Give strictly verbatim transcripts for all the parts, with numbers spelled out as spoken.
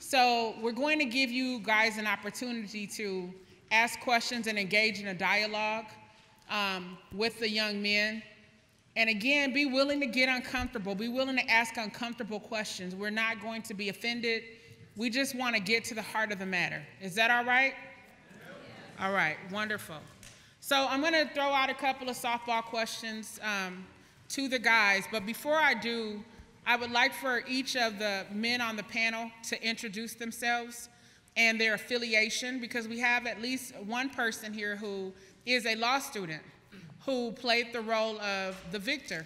So we're going to give you guys an opportunity to ask questions and engage in a dialogue um, with the young men. And again, be willing to get uncomfortable. Be willing to ask uncomfortable questions. We're not going to be offended. We just want to get to the heart of the matter. Is that all right? Yeah. All right, wonderful. So I'm going to throw out a couple of softball questions um, to the guys. But before I do, I would like for each of the men on the panel to introduce themselves and their affiliation, because we have at least one person here who is a law student who played the role of the victor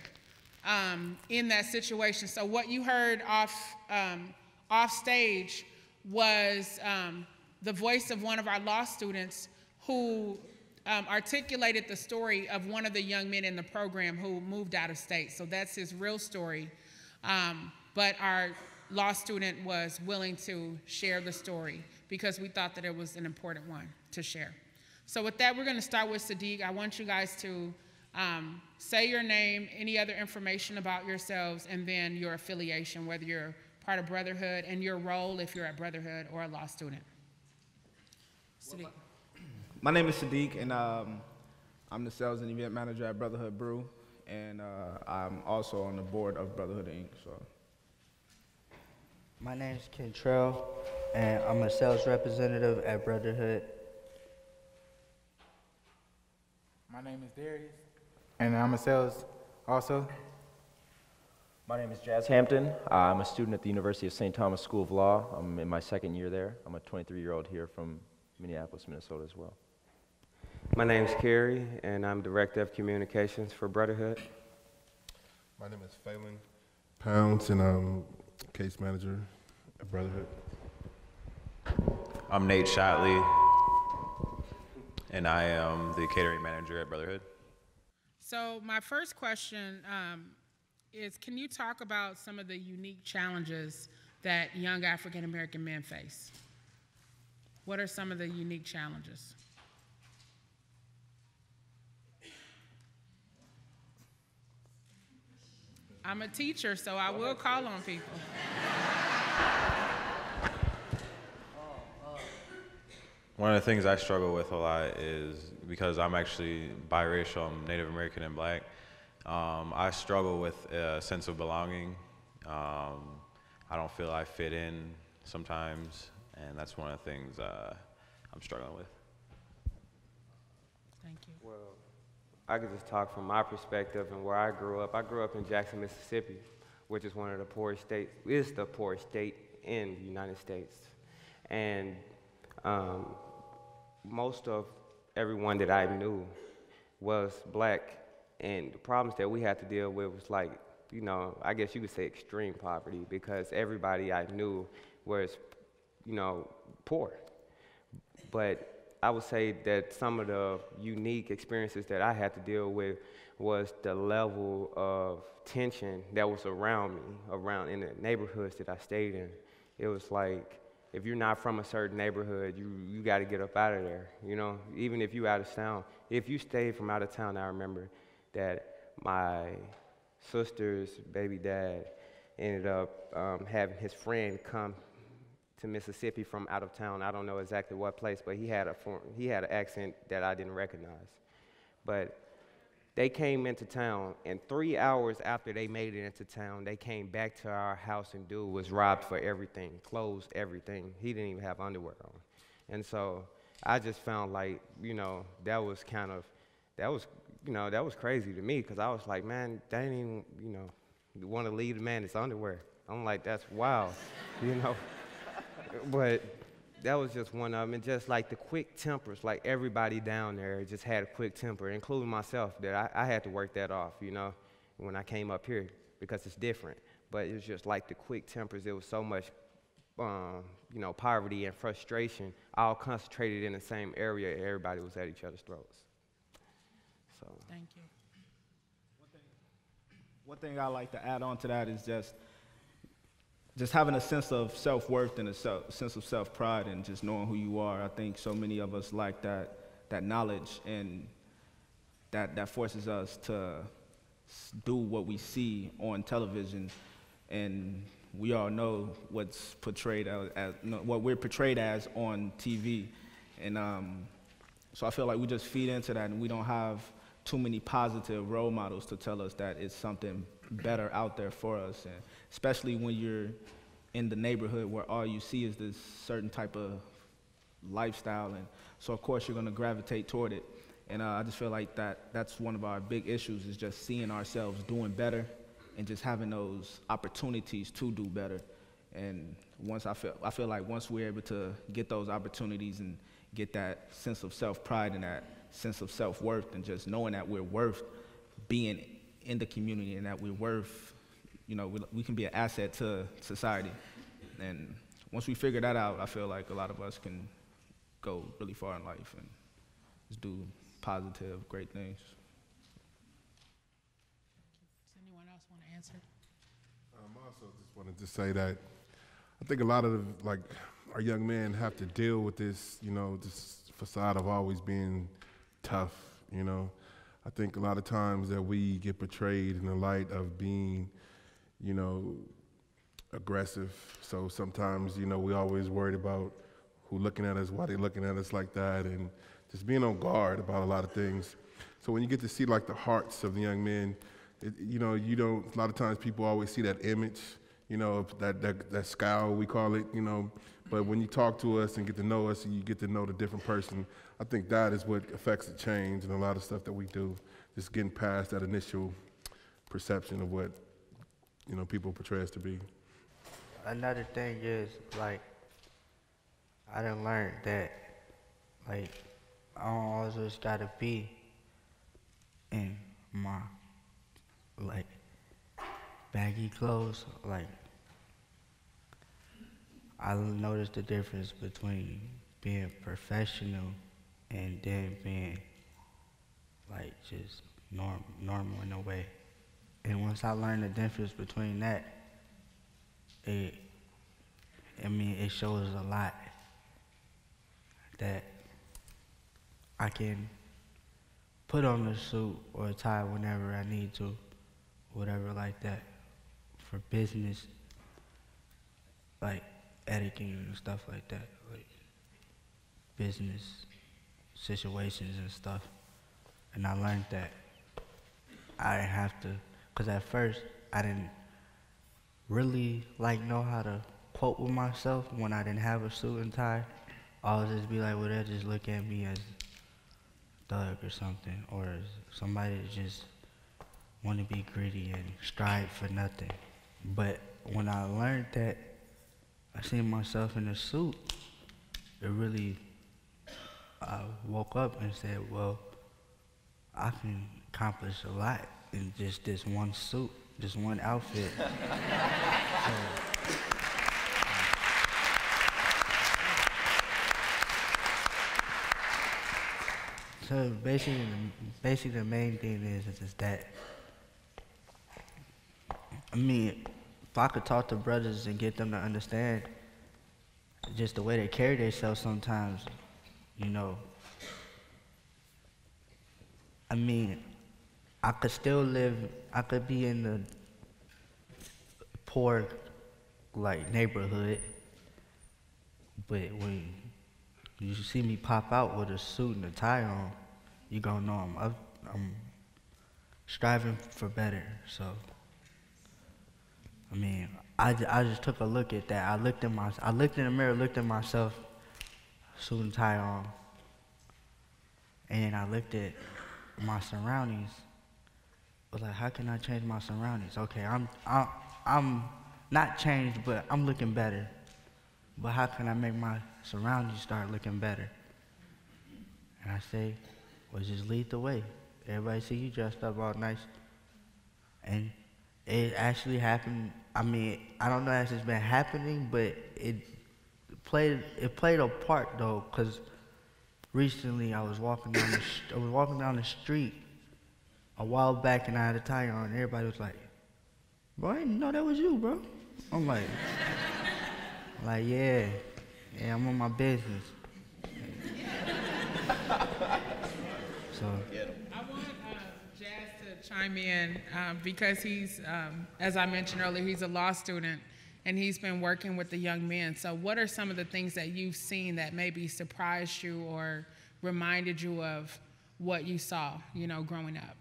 um, in that situation. So what you heard off, um, off stage was um, the voice of one of our law students who Um, articulated the story of one of the young men in the program who moved out of state. So that's his real story. Um, but our law student was willing to share the story because we thought that it was an important one to share. So with that, we're going to start with Sadiq. I want you guys to um, say your name, any other information about yourselves, and then your affiliation, whether you're part of Brotherhood and your role if you're at Brotherhood or a law student. Sadiq. My name is Sadiq, and um, I'm the sales and event manager at Brotherhood Brew, and uh, I'm also on the board of Brotherhood Incorporated. So, my name is Kentrell, and I'm a sales representative at Brotherhood. My name is Darius, and I'm a sales also. My name is Jazz Hampton. Uh, I'm a student at the University of Saint Thomas School of Law. I'm in my second year there. I'm a twenty-three-year-old here from Minneapolis, Minnesota as well. My name is Kerry, and I'm Director of Communications for Brotherhood. My name is Phelan Pounds, and I'm Case Manager at Brotherhood. I'm Nate Shotley, and I am the Catering Manager at Brotherhood. So my first question um, is, can you talk about some of the unique challenges that young African-American men face? What are some of the unique challenges? I'm a teacher, so I will call on people. One of the things I struggle with a lot is, because I'm actually biracial, I'm Native American and black, um, I struggle with a sense of belonging. Um, I don't feel I fit in sometimes, and that's one of the things uh, I'm struggling with. Thank you. Well, I could just talk from my perspective and where I grew up. I grew up in Jackson, Mississippi, which is one of the poorest states, is the poorest state in the United States. And um, most of everyone that I knew was black, and the problems that we had to deal with was like, you know, I guess you could say extreme poverty, because everybody I knew was, you know, poor. But I would say that some of the unique experiences that I had to deal with was the level of tension that was around me, around in the neighborhoods that I stayed in. It was like, if you're not from a certain neighborhood, you, you got to get up out of there, you know, even if you're out of town. If you stayed from out of town, I remember that my sister's baby dad ended up um, having his friend come to Mississippi from out of town. I don't know exactly what place, but he had a form, he had an accent that I didn't recognize. But they came into town, and three hours after they made it into town, they came back to our house, and dude was robbed for everything, clothes, everything. He didn't even have underwear on. And so I just found like, you know, that was kind of, that was, you know, that was crazy to me, because I was like, man, they didn't even, you know, want to leave the man his underwear. I'm like, that's wild, you know? But that was just one of them, and just like the quick tempers, like everybody down there just had a quick temper, including myself, that I, I had to work that off, you know, when I came up here, because it's different. But it was just like the quick tempers, it was so much uh, you know, poverty and frustration all concentrated in the same area, and everybody was at each other's throats. So. Thank you. One thing, one thing I like to add on to that is just, just having a sense of self-worth and a self, sense of self-pride and just knowing who you are. I think so many of us lack that, that knowledge, and that, that forces us to do what we see on television. And we all know what's portrayed as, as no, what we're portrayed as on T V. And um, so I feel like we just feed into that, and we don't have too many positive role models to tell us that it's something better out there for us, and especially when you're in the neighborhood where all you see is this certain type of lifestyle, and so of course you're going to gravitate toward it. And uh, I just feel like that that's one of our big issues, is just seeing ourselves doing better and just having those opportunities to do better. And once I feel I feel like once we're able to get those opportunities and get that sense of self-pride and that sense of self-worth, and just knowing that we're worth being in the community, and that we're worth, you know, we, we can be an asset to society. And once we figure that out, I feel like a lot of us can go really far in life and just do positive, great things. Does anyone else want to answer? Um, I also just wanted to say that I think a lot of the, like, our young men have to deal with this, you know, this facade of always being tough, you know. I think a lot of times that we get portrayed in the light of being, you know, aggressive. So sometimes, you know, we always worried about who looking at us, why they looking at us like that, and just being on guard about a lot of things. So when you get to see like the hearts of the young men, it, you know, you don't, a lot of times people always see that image, you know, that, that, that scowl we call it, you know. But when you talk to us and get to know us, and you get to know the different person, I think that is what affects the change and a lot of stuff that we do, just getting past that initial perception of what, you know, people portray us to be. Another thing is, like, I done learned that, like, I don't always just gotta be in my, like, baggy clothes. Like, I noticed the difference between being professional and then being like just norm, normal in a way. And once I learned the difference between that, it, I mean, it shows a lot that I can put on a suit or a tie whenever I need to, whatever like that, for business, like, etiquette and stuff like that, like business situations and stuff. And I learned that I didn't have to, because at first I didn't really like know how to quote with myself when I didn't have a suit and tie. I would just be like, well, they'll just look at me as a thug or something, or somebody that just want to be gritty and strive for nothing. But when I learned that, I seen myself in a suit, it really, I woke up and said, well, I can accomplish a lot in just this one suit, this one outfit. so, so basically, basically the main thing is, is that, I mean, if I could talk to brothers and get them to understand just the way they carry themselves sometimes, you know, I mean, I could still live, I could be in the poor, like, neighborhood, but when you see me pop out with a suit and a tie on, you're gonna know I'm, up, I'm striving for better, so. I mean, I, I just took a look at that. I looked in my, I looked in the mirror, looked at myself, suit and tie on, and I looked at my surroundings. I was like, how can I change my surroundings? Okay, I'm, I'm, I'm not changed, but I'm looking better. But how can I make my surroundings start looking better? And I say, well, just lead the way. Everybody see you dressed up all nice, and it actually happened I mean, I don't know if it's been happening, but it played it played a part though, because recently I was walking down the I was walking down the street a while back and I had a tire on, and everybody was like, "Bro, I didn't know that was you, bro." I'm like, I'm like yeah, yeah, I'm on my business. So. I want uh, Jazz to chime in um, because he's, um, as I mentioned earlier, he's a law student and he's been working with the young men. So what are some of the things that you've seen that maybe surprised you or reminded you of what you saw, you know, growing up?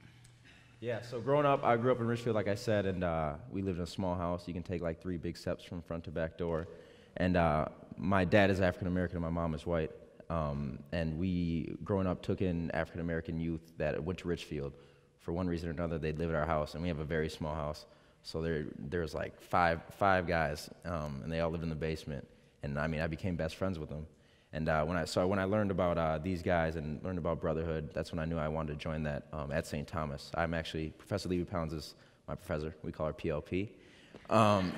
Yeah, so growing up, I grew up in Richfield, like I said, and uh, we lived in a small house. You can take like three big steps from front to back door. And uh, my dad is African-American and my mom is white. Um, and we, growing up, took in African-American youth that went to Richfield. For one reason or another, they'd live at our house, and we have a very small house. So there, there's like five, five guys, um, and they all lived in the basement. And I mean, I became best friends with them. And uh, when I, so when I learned about uh, these guys and learned about Brotherhood, that's when I knew I wanted to join that um, at Saint Thomas. I'm actually, Professor Levy-Pounds is my professor. We call her P L P. Um,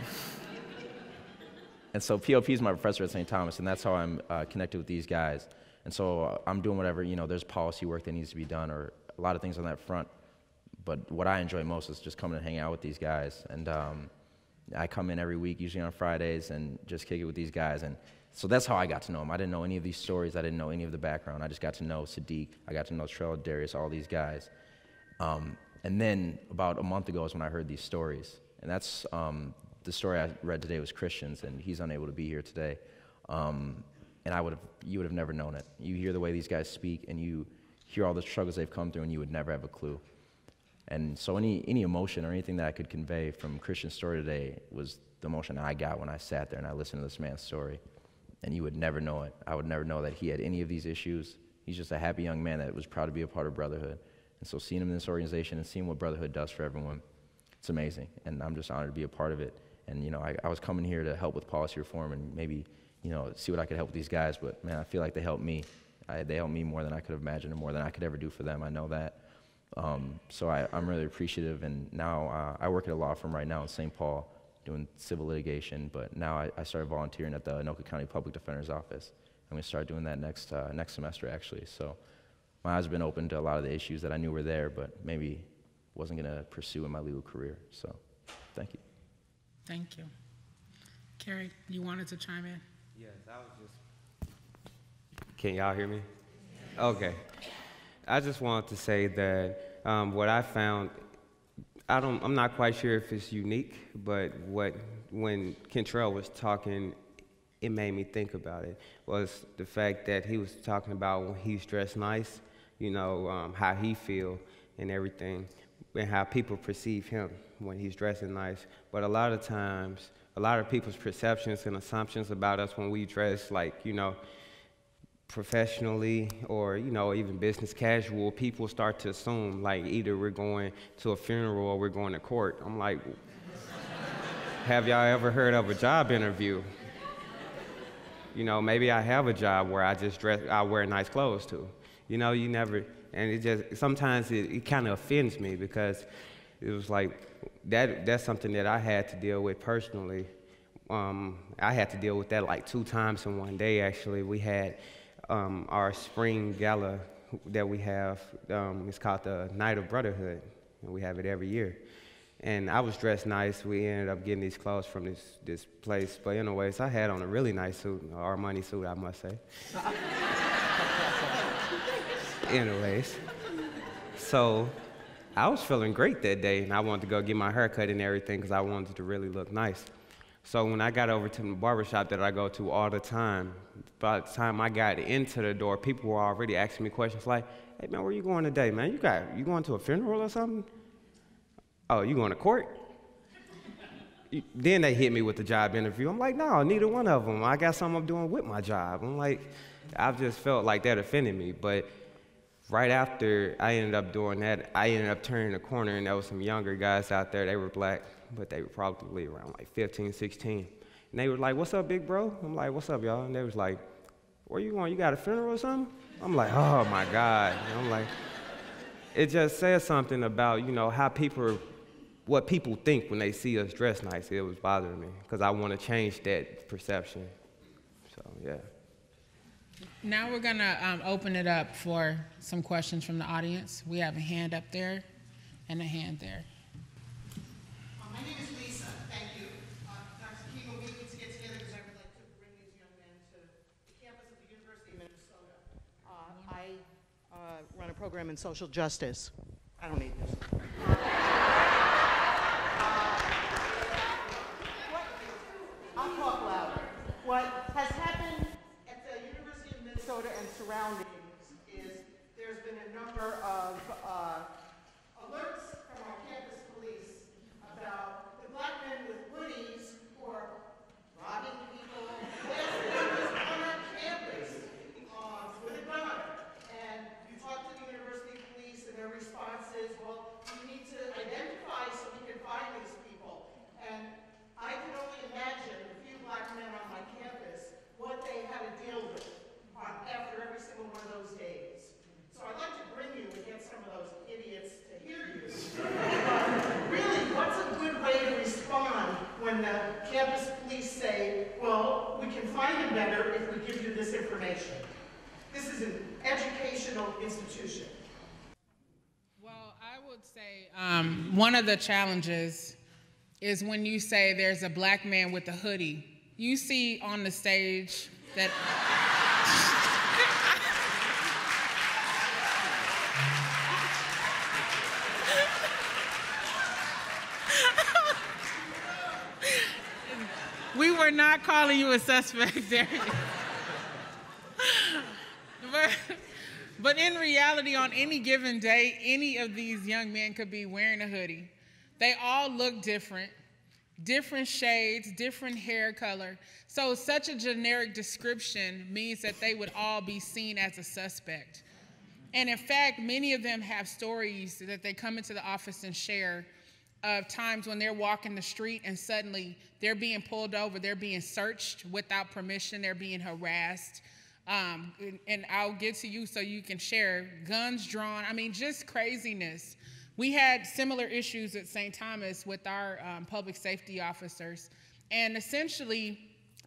And so P L P is my professor at Saint Thomas, and that's how I'm uh, connected with these guys. And so uh, I'm doing whatever, you know, there's policy work that needs to be done or a lot of things on that front. But what I enjoy most is just coming and hanging out with these guys. And um, I come in every week, usually on Fridays, and just kick it with these guys. And so that's how I got to know them. I didn't know any of these stories. I didn't know any of the background. I just got to know Sadiq. I got to know Trell, Darius, all these guys. Um, and then about a month ago is when I heard these stories. And that's... Um, the story I read today was Christian's, and he's unable to be here today. Um, and I would have, you would have never known it. You hear the way these guys speak, and you hear all the struggles they've come through, and you would never have a clue. And so any, any emotion or anything that I could convey from Christian's story today was the emotion I got when I sat there and I listened to this man's story. And you would never know it. I would never know that he had any of these issues. He's just a happy young man that was proud to be a part of Brotherhood. And so seeing him in this organization and seeing what Brotherhood does for everyone, it's amazing. And I'm just honored to be a part of it. And, you know, I, I was coming here to help with policy reform and maybe, you know, see what I could help with these guys. But, man, I feel like they helped me. I, they helped me more than I could have imagined and more than I could ever do for them. I know that. Um, so I, I'm really appreciative. And now uh, I work at a law firm right now in Saint Paul doing civil litigation. But now I, I started volunteering at the Anoka County Public Defender's Office. I'm going to start doing that next, uh, next semester, actually. So my eyes have been open to a lot of the issues that I knew were there but maybe wasn't going to pursue in my legal career. So thank you. Thank you. Carrie, you wanted to chime in? Yes, I was just... Can y'all hear me? Yes. Okay. I just wanted to say that um, what I found, I don't, I'm not quite sure if it's unique, but what when Kentrell was talking, it made me think about it, was the fact that he was talking about when he's dressed nice, you know, um, how he feel and everything, and how people perceive him when he's dressing nice. But a lot of times, a lot of people's perceptions and assumptions about us when we dress like, you know, professionally or, you know, even business casual, people start to assume like either we're going to a funeral or we're going to court. I'm like, have y'all ever heard of a job interview? You know, maybe I have a job where I just dress, I wear nice clothes too. You know, you never, and it just, sometimes it, it kind of offends me because it was like, that that's something that I had to deal with personally. Um, I had to deal with that like two times in one day, actually. We had um, our spring gala that we have. Um, it's called the Night of Brotherhood, and we have it every year. And I was dressed nice. We ended up getting these clothes from this, this place. But anyways, I had on a really nice suit, an Armani suit, I must say. Anyways, so I was feeling great that day, and I wanted to go get my haircut and everything because I wanted to really look nice. So when I got over to the barbershop that I go to all the time, by the time I got into the door, people were already asking me questions like, "Hey man, where you going today, man? You got you going to a funeral or something? Oh, you going to court?" Then they hit me with the job interview. I'm like, no, neither one of them. I got something I'm doing with my job. I'm like, I've just felt like that offended me, but. Right after I ended up doing that, I ended up turning the corner, and there was some younger guys out there. They were black, but they were probably around like fifteen, sixteen. And they were like, "What's up, big bro?" I'm like, "What's up, y'all?" And they was like, "Where you going? You got a funeral or something?" I'm like, "Oh my God." And I'm like, it just says something about, you know, how people what people think when they see us dressed nice. It was bothering me because I want to change that perception. So, yeah. Now we're going to um, open it up for some questions from the audience. We have a hand up there and a hand there. Well, my name is Lisa. Thank you. Uh, Doctor Kegel, we need to get together because I would like to bring these young men to the campus of the University of Minnesota. Uh, I uh, run a program in social justice. I don't need this. I'll talk louder. What has happened at the University of Minnesota and surroundings is there's been a number of uh, alerts from our campus police about the black men with hoodies who are robbing people on our campus uh, with a gun. And you talk to the university police and their response is, well, you need to identify so we can find these people. And I can only imagine a few black men on my campus, what they had to deal with after every single one of those days. So I'd like to bring you against some of those idiots to hear you. But really, what's a good way to respond when the campus police say, well, we can find them better if we give you this information? This is an educational institution. Well, I would say um, one of the challenges is when you say there's a black man with a hoodie. You see on the stage that... We were not calling you a suspect there. but, but in reality, on any given day, any of these young men could be wearing a hoodie. They all look different, different shades, different hair color. So such a generic description means that they would all be seen as a suspect. And in fact, many of them have stories that they come into the office and share of times when they're walking the street and suddenly they're being pulled over, they're being searched without permission, they're being harassed. Um, and, and I'll get to you so you can share. Guns drawn, I mean, just craziness. We had similar issues at Saint Thomas with our um, public safety officers. And essentially,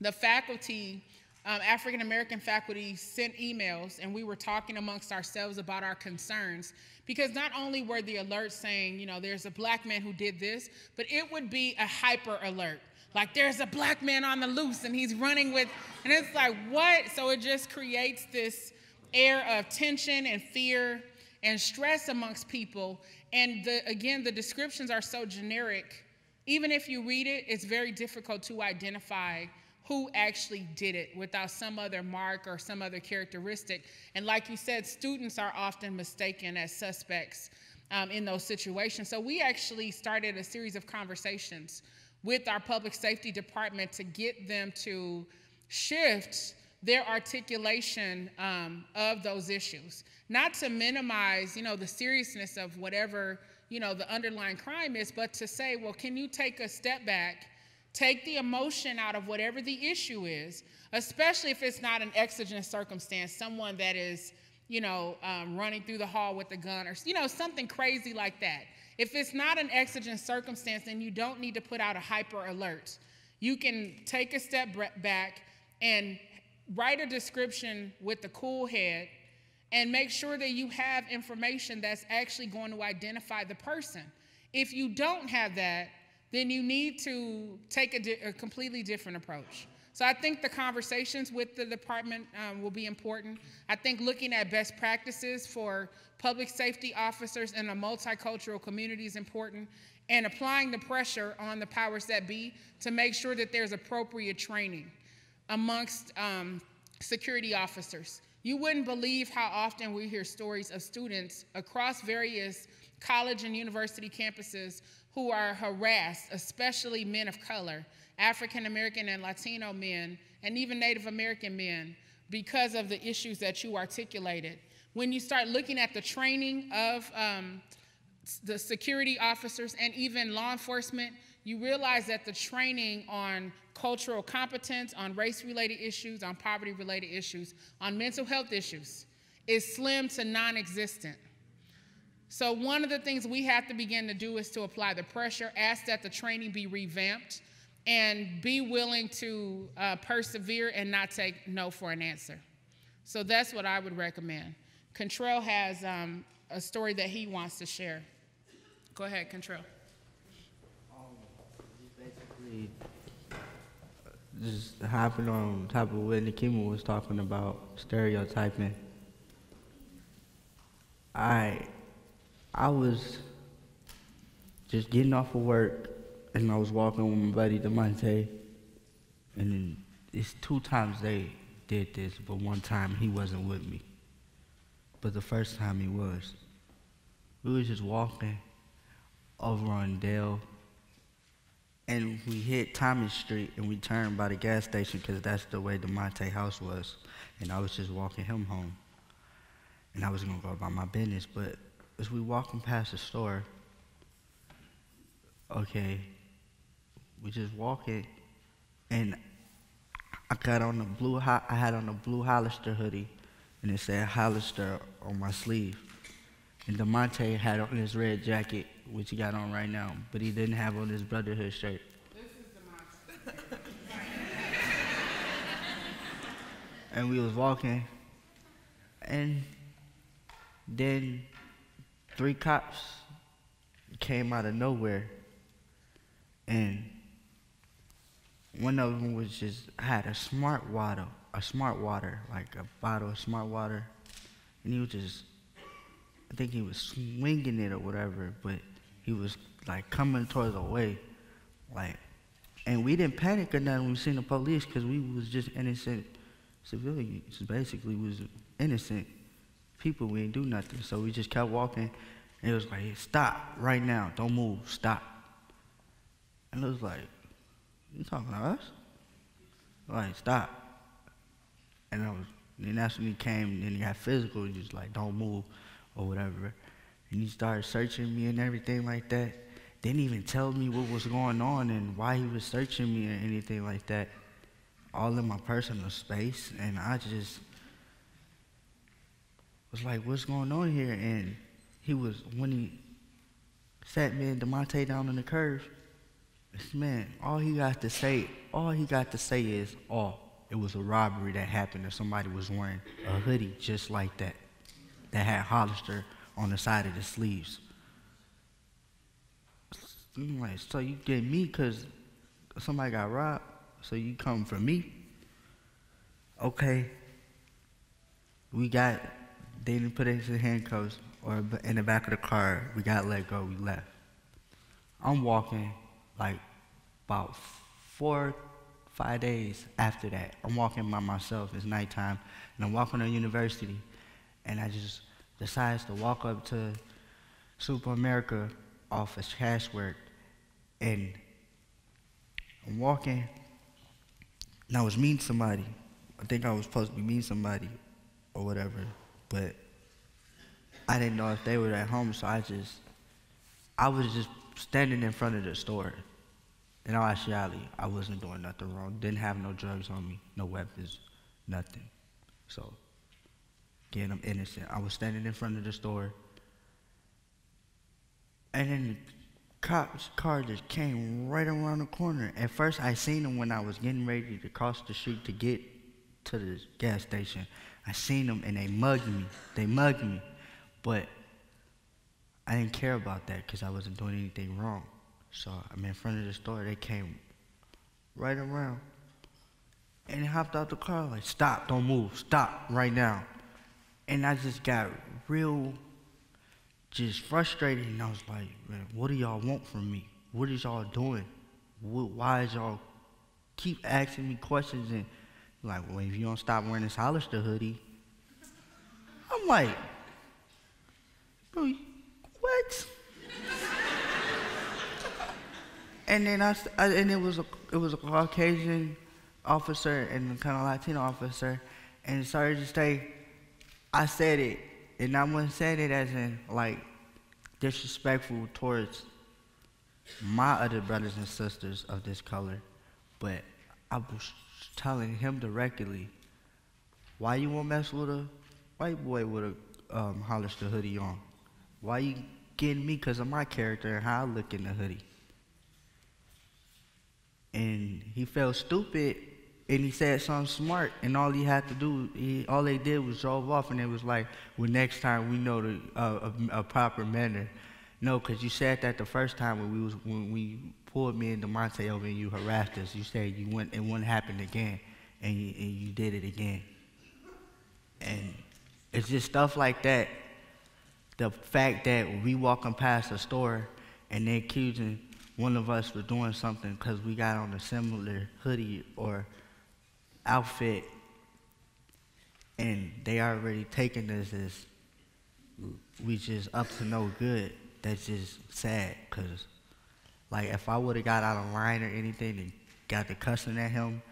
the faculty, um, African-American faculty, sent emails, and we were talking amongst ourselves about our concerns. Because not only were the alerts saying, you know, there's a black man who did this, but it would be a hyper alert. Like, there's a black man on the loose, and he's running with, and it's like, what? So it just creates this air of tension and fear and stress amongst people. And the, again, the descriptions are so generic. Even if you read it, it's very difficult to identify who actually did it without some other mark or some other characteristic. And like you said, students are often mistaken as suspects um, in those situations. So we actually started a series of conversations with our public safety department to get them to shift their articulation um, of those issues. Not to minimize, you know, the seriousness of whatever, you know, the underlying crime is, but to say, well, can you take a step back, take the emotion out of whatever the issue is, especially if it's not an exigent circumstance, someone that is, you know, um, running through the hall with a gun or, you know, something crazy like that. If it's not an exigent circumstance, then you don't need to put out a hyper alert. You can take a step back and write a description with the cool head and make sure that you have information that's actually going to identify the person. If you don't have that, then you need to take a, di a completely different approach. So I think the conversations with the department um, will be important. I think looking at best practices for public safety officers in a multicultural community is important, and applying the pressure on the powers that be to make sure that there's appropriate training amongst um, security officers. You wouldn't believe how often we hear stories of students across various college and university campuses who are harassed, especially men of color, African American and Latino men, and even Native American men, because of the issues that you articulated. When you start looking at the training of um, the security officers and even law enforcement, you realize that the training on cultural competence, on race-related issues, on poverty-related issues, on mental health issues is slim to non-existent. So one of the things we have to begin to do is to apply the pressure, ask that the training be revamped, and be willing to uh, persevere and not take no for an answer. So that's what I would recommend. Contrell has um, a story that he wants to share. Go ahead, Contrell. Um, basically, just hopping on top of what Nikima was talking about, stereotyping. I, I was just getting off of work, and I was walking with my buddy Demonte, and it's two times they did this, but one time he wasn't with me. But the first time he was. We was just walking over on Dale, and we hit Thomas Street, and we turned by the gas station, because that's the way Demonte's house was, and I was just walking him home. And I was gonna go about my business, but as we walking past the store, okay, we just walking, and I got on the blue, I had on a blue Hollister hoodie, and it said Hollister on my sleeve. And Demonte had on his red jacket, which he got on right now, but he didn't have on his Brotherhood shirt. This is Demonte. And we was walking, and then three cops came out of nowhere, and one of them was just had a smart water, a smart water, like a bottle of smart water, and he was just, I think he was swinging it or whatever, but he was like coming towards the way, like, and we didn't panic or nothing when we seen the police, because we was just innocent civilians, basically we was innocent people, we didn't do nothing, so we just kept walking, and it was like, stop right now, don't move, stop. And it was like, you talking to us? Like, stop. And I was, then that's when he came, and he got physical, he was like, don't move, or whatever. And he started searching me and everything like that. Didn't even tell me what was going on and why he was searching me or anything like that. All in my personal space, and I just was like, what's going on here? And he was, when he sat me and Demonte down on the curve, man, all he got to say, all he got to say is, oh, it was a robbery that happened and somebody was wearing a hoodie just like that, that had Hollister on the side of the sleeves. I'm like, so you get me because somebody got robbed, so you come for me? Okay. We got, they didn't put us in handcuffs or in the back of the car. We got let go, we left. I'm walking. Like about four, five days after that, I'm walking by myself, it's nighttime, and I'm walking to university, and I just decides to walk up to Super America office, Cashwork, and I'm walking, and I was meeting somebody. I think I was supposed to be meeting somebody or whatever, but I didn't know if they were at home, so I just, I was just standing in front of the store. In all actuality, I wasn't doing nothing wrong. Didn't have no drugs on me, no weapons, nothing. So, again, I'm innocent. I was standing in front of the store, and then the cop's car just came right around the corner. At first, I seen him when I was getting ready to cross the street to get to the gas station. I seen him, and they mugged me. They mugged me, but I didn't care about that because I wasn't doing anything wrong. So I'm in front of the store, they came right around and hopped out the car like, stop, don't move, stop right now. And I just got real, just frustrated, and I was like, man, what do y'all want from me? What is y'all doing? What, why is y'all keep asking me questions? And like, well, if you don't stop wearing this Hollister hoodie, I'm like, bro, you what? And then I, I, and it was a, it was a Caucasian officer and kind of Latino officer, and sorry to say, I said it, and I wasn't saying it as in like disrespectful towards my other brothers and sisters of this color, but I was telling him directly, why you won't mess with a white boy with a um, Hollister hoodie on? Why you getting me because of my character and how I look in the hoodie? And he felt stupid, and he said something smart, and all he had to do, he, all they did was drove off, and it was like, well, next time we know the, uh, a, a proper manner. No, because you said that the first time when we was when we pulled me and DeMonte over and you harassed us. You said you went, it wouldn't happen again, and you, and you did it again. And it's just stuff like that. The fact that we walking past a store and they accusing one of us for doing something because we got on a similar hoodie or outfit, and they already taking us as we just up to no good. That's just sad, because like if I would have got out of line or anything and got to cussing at him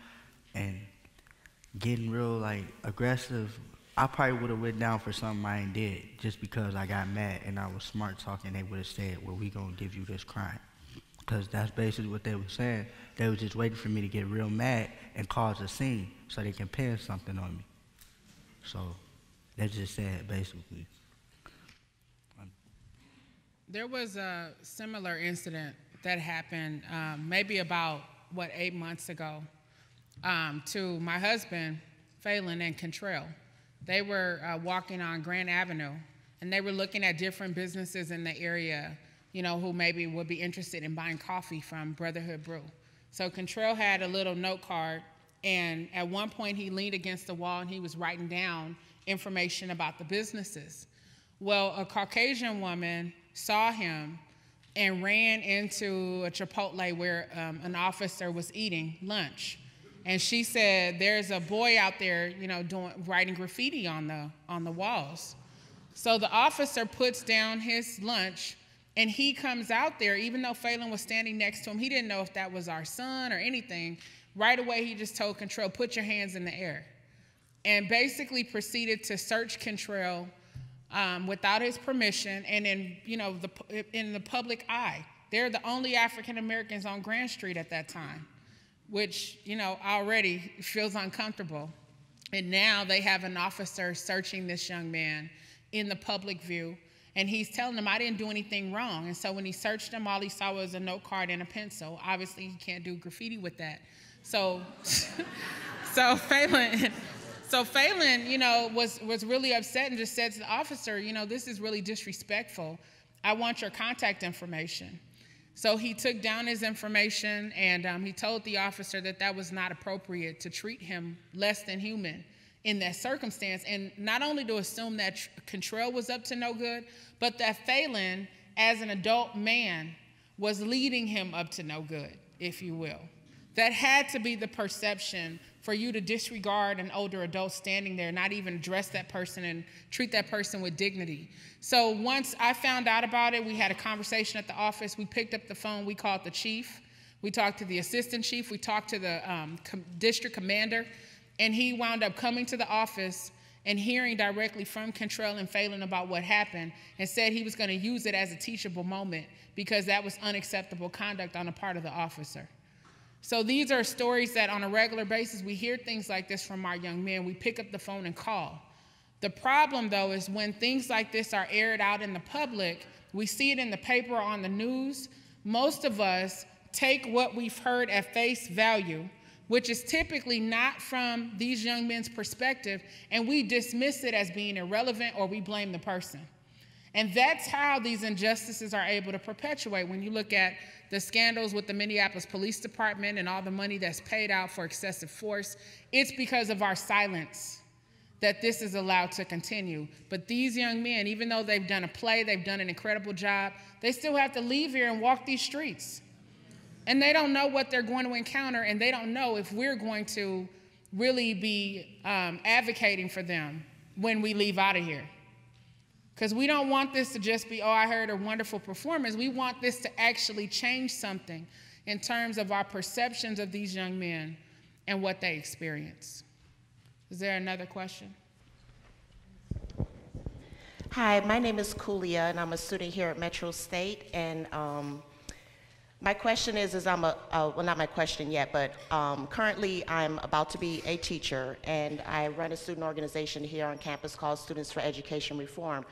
and getting real like aggressive, I probably would have went down for something I ain't did just because I got mad and I was smart talking. They would have said, well, we gonna give you this crime, because that's basically what they were saying. They was just waiting for me to get real mad and cause a scene so they can pin something on me. So that's just sad, basically. There was a similar incident that happened um, maybe about, what, eight months ago um, to my husband, Phelan, and Contrell. They were uh, walking on Grand Avenue, and they were looking at different businesses in the area, you know, who maybe would be interested in buying coffee from Brotherhood Brew. So Contrell had a little note card, and at one point he leaned against the wall and he was writing down information about the businesses. Well, a Caucasian woman saw him and ran into a Chipotle where um, an officer was eating lunch. And she said, there's a boy out there, you know, doing, writing graffiti on the, on the walls. So the officer puts down his lunch, and he comes out there, even though Phelan was standing next to him. He didn't know if that was our son or anything. Right away, he just told Contrell, put your hands in the air, and basically proceeded to search Contrell Um, without his permission, and in, you know, the, in the public eye. They're the only African Americans on Grand Street at that time, which, you know, already feels uncomfortable. And now they have an officer searching this young man in the public view, and he's telling them, I didn't do anything wrong. And so when he searched him, all he saw was a note card and a pencil. Obviously, he can't do graffiti with that. So, so Phelan... So Phelan, you know, was, was really upset and just said to the officer, you know, this is really disrespectful. I want your contact information. So he took down his information, and um, he told the officer that that was not appropriate to treat him less than human in that circumstance. And not only to assume that Contrell was up to no good, but that Phelan, as an adult man, was leading him up to no good, if you will. That had to be the perception. For you to disregard an older adult standing there, not even address that person and treat that person with dignity. So once I found out about it, we had a conversation at the office. We picked up the phone. We called the chief. We talked to the assistant chief. We talked to the um, com district commander. And he wound up coming to the office and hearing directly from Contrell and Phelan about what happened, and said he was going to use it as a teachable moment because that was unacceptable conduct on the part of the officer. So these are stories that on a regular basis, we hear things like this from our young men. We pick up the phone and call. The problem, though, is when things like this are aired out in the public, we see it in the paper or on the news, most of us take what we've heard at face value, which is typically not from these young men's perspective, and we dismiss it as being irrelevant, or we blame the person. And that's how these injustices are able to perpetuate. When you look at the scandals with the Minneapolis Police Department and all the money that's paid out for excessive force, it's because of our silence that this is allowed to continue. But these young men, even though they've done a play, they've done an incredible job, they still have to leave here and walk these streets. And they don't know what they're going to encounter, and they don't know if we're going to really be um, advocating for them when we leave out of here. Because we don't want this to just be, oh, I heard a wonderful performance. We want this to actually change something in terms of our perceptions of these young men and what they experience. Is there another question? Hi, my name is Kulia, and I'm a student here at Metro State. And um, my question is, is I'm a, uh, well, not my question yet, but um, currently I'm about to be a teacher, and I run a student organization here on campus called Students for Education Reform.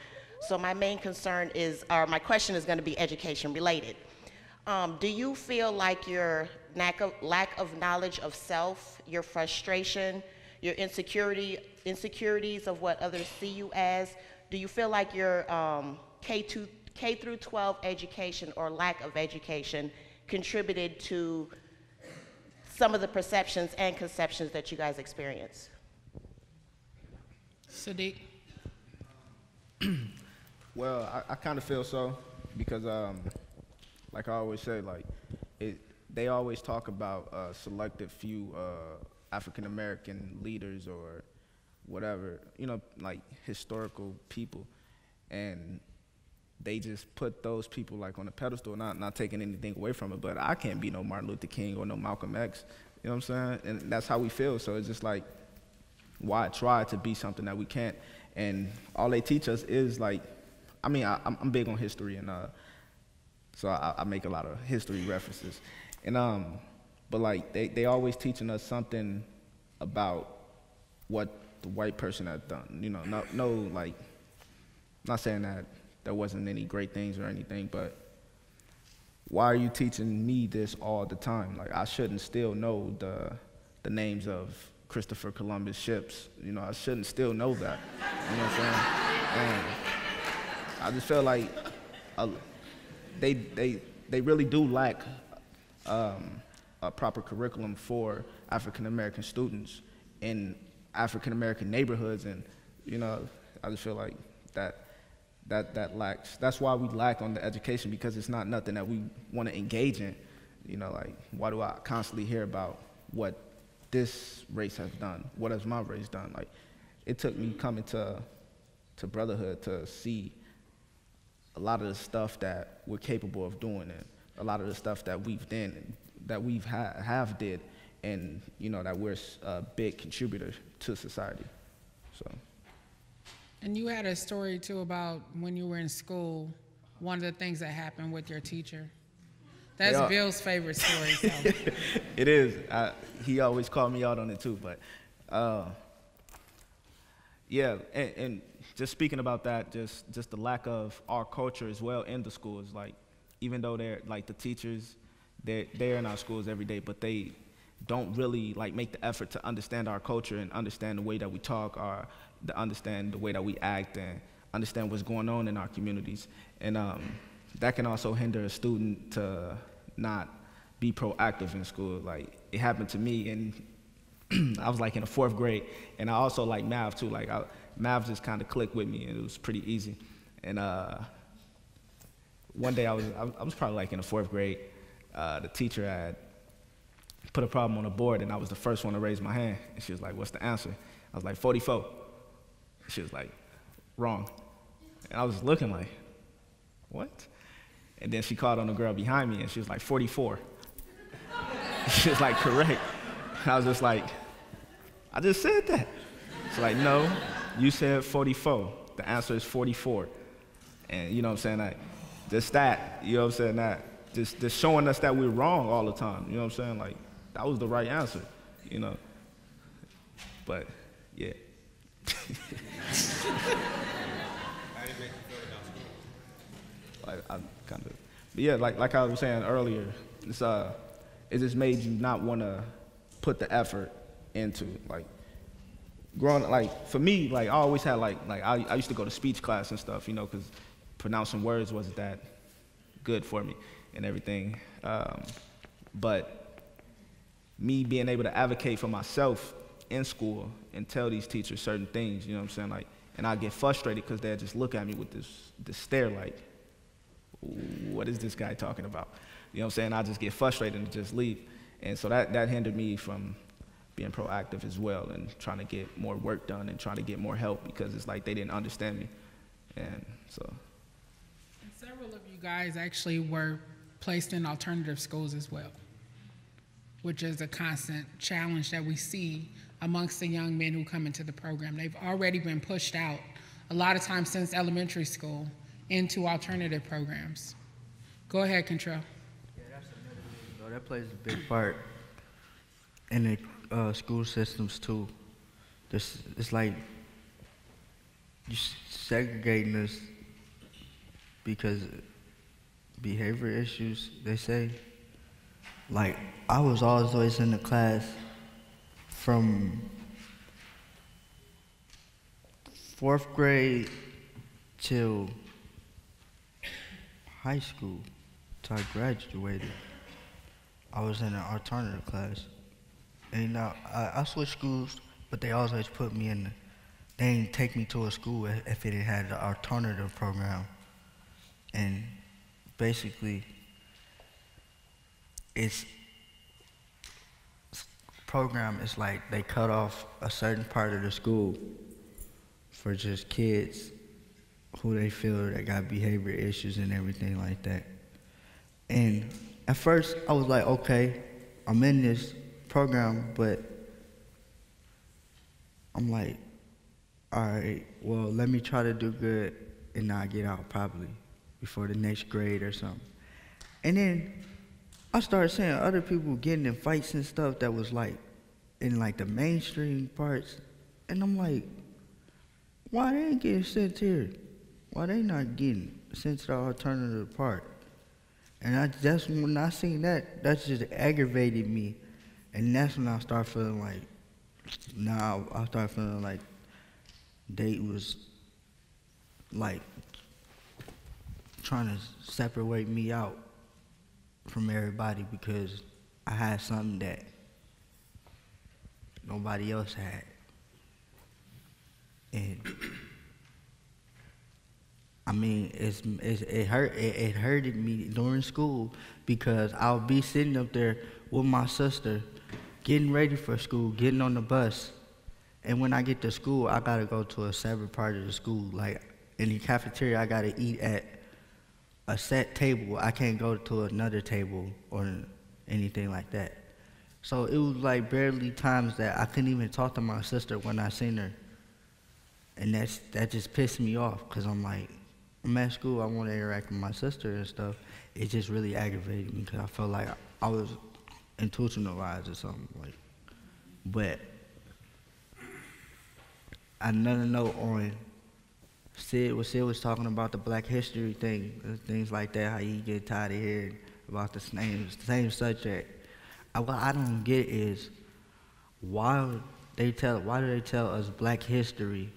So my main concern is, or my question is going to be education related. Um, do you feel like your lack of, lack of knowledge of self, your frustration, your insecurity, insecurities of what others see you as, do you feel like your um, K through twelve education or lack of education contributed to some of the perceptions and conceptions that you guys experience? Sadiq. Well, I, I kind of feel so because, um, like I always say, like it, they always talk about uh, selective few uh, African American leaders or whatever, you know, like historical people, and they just put those people like on a pedestal. Not not taking anything away from it, but I can't be no Martin Luther King or no Malcolm X. You know what I'm saying? And that's how we feel. So it's just like, why try to be something that we can't? And all they teach us is like, I mean, I, I'm big on history, and uh, so I, I make a lot of history references. And um, but like they they always teaching us something about what the white person had done. You know, no no like, not saying that there wasn't any great things or anything, but why are you teaching me this all the time? Like I shouldn't still know the the names of Christopher Columbus ships, you know, I shouldn't still know that, you know what I'm saying? And I just feel like uh, they, they, they really do lack um, a proper curriculum for African-American students in African-American neighborhoods, and, you know, I just feel like that, that, that lacks, that's why we lack on the education, because it's not nothing that we want to engage in, you know, like, why do I constantly hear about what this race has done, what has my race done? Like, it took me coming to, to Brotherhood to see a lot of the stuff that we're capable of doing and a lot of the stuff that we've done, that we've ha have did, and you know, that we're a big contributor to society, so. And you had a story too about when you were in school, one of the things that happened with your teacher. That's Bill's favorite story. So. It is. I, he always called me out on it too. But uh, yeah, and, and just speaking about that, just just the lack of our culture as well in the schools. Like, even though they're like the teachers, they're they're in our schools every day, but they don't really like make the effort to understand our culture and understand the way that we talk, or to understand the way that we act, and understand what's going on in our communities. And um, that can also hinder a student to not be proactive in school. Like, it happened to me, and I was like in the fourth grade, and I also like math too. Like, I, math just kind of clicked with me, and it was pretty easy. And uh, one day I was, I was probably like in the fourth grade, uh, the teacher had put a problem on the board, and I was the first one to raise my hand. And she was like, "What's the answer?" I was like, forty-four. She was like, "Wrong." And I was looking like, what? And then she called on the girl behind me, and she was like, forty-four. She was like, "Correct." And I was just like, "I just said that." She's like, "No, you said forty-four. The answer is forty-four. And you know what I'm saying? Like, just that, you know what I'm saying? That, just, just showing us that we're wrong all the time. You know what I'm saying? Like, that was the right answer, you know? But, yeah. Like, I kind of, but yeah, like, like I was saying earlier, it's, uh, it just made you not want to put the effort into, like, growing, like, for me, like, I always had, like, like I, I used to go to speech class and stuff, you know, because pronouncing words wasn't that good for me and everything. Um, but me being able to advocate for myself in school and tell these teachers certain things, you know what I'm saying, like, and I get frustrated because they'll just look at me with this, this stare, like, what is this guy talking about? You know what I'm saying? I just get frustrated and just leave. And so that, that hindered me from being proactive as well and trying to get more work done and trying to get more help, because it's like they didn't understand me. And so. And several of you guys actually were placed in alternative schools as well, which is a constant challenge that we see amongst the young men who come into the program. They've already been pushed out a lot of times since elementary school into alternative programs. Go ahead, Contrell. Yeah, that's another thing, though. That plays a big part in the uh, school systems, too. This, it's like you're segregating us because behavior issues, they say. Like, I was always in the class from fourth grade till high school, till I graduated. I was in an alternative class. And now I, I switched schools, but they always put me in, the, they didn't take me to a school if it had an alternative program. And basically, it's program is like they cut off a certain part of the school for just kids who they feel that got behavior issues and everything like that. And at first I was like, okay, I'm in this program, but I'm like, all right, well, let me try to do good and not get out probably before the next grade or something. And then I started seeing other people getting in fights and stuff that was like in like the mainstream parts, and I'm like, why they ain't getting sent here? Why they not getting sent to the alternative part? And I, that's when I seen that, that just aggravated me. And that's when I started feeling like, nah, I started feeling like they was like trying to separate me out from everybody because I had something that nobody else had. And I mean, it's, it's, it hurt. It, it hurted me during school because I'll be sitting up there with my sister, getting ready for school, getting on the bus, and when I get to school, I gotta go to a separate part of the school. Like in the cafeteria, I gotta eat at a set table. I can't go to another table or anything like that. So it was like barely times that I couldn't even talk to my sister when I seen her. And that's, that just pissed me off, because I'm like, I'm at school, I want to interact with my sister and stuff. It just really aggravated me, because I felt like I, I was institutionalized or something. Like, but I never know on Sid, what Sid was talking about, the Black History thing, things like that, how you get tired of hearing about the same, same subject. I, what I don't get is, why, they tell, why do they tell us Black history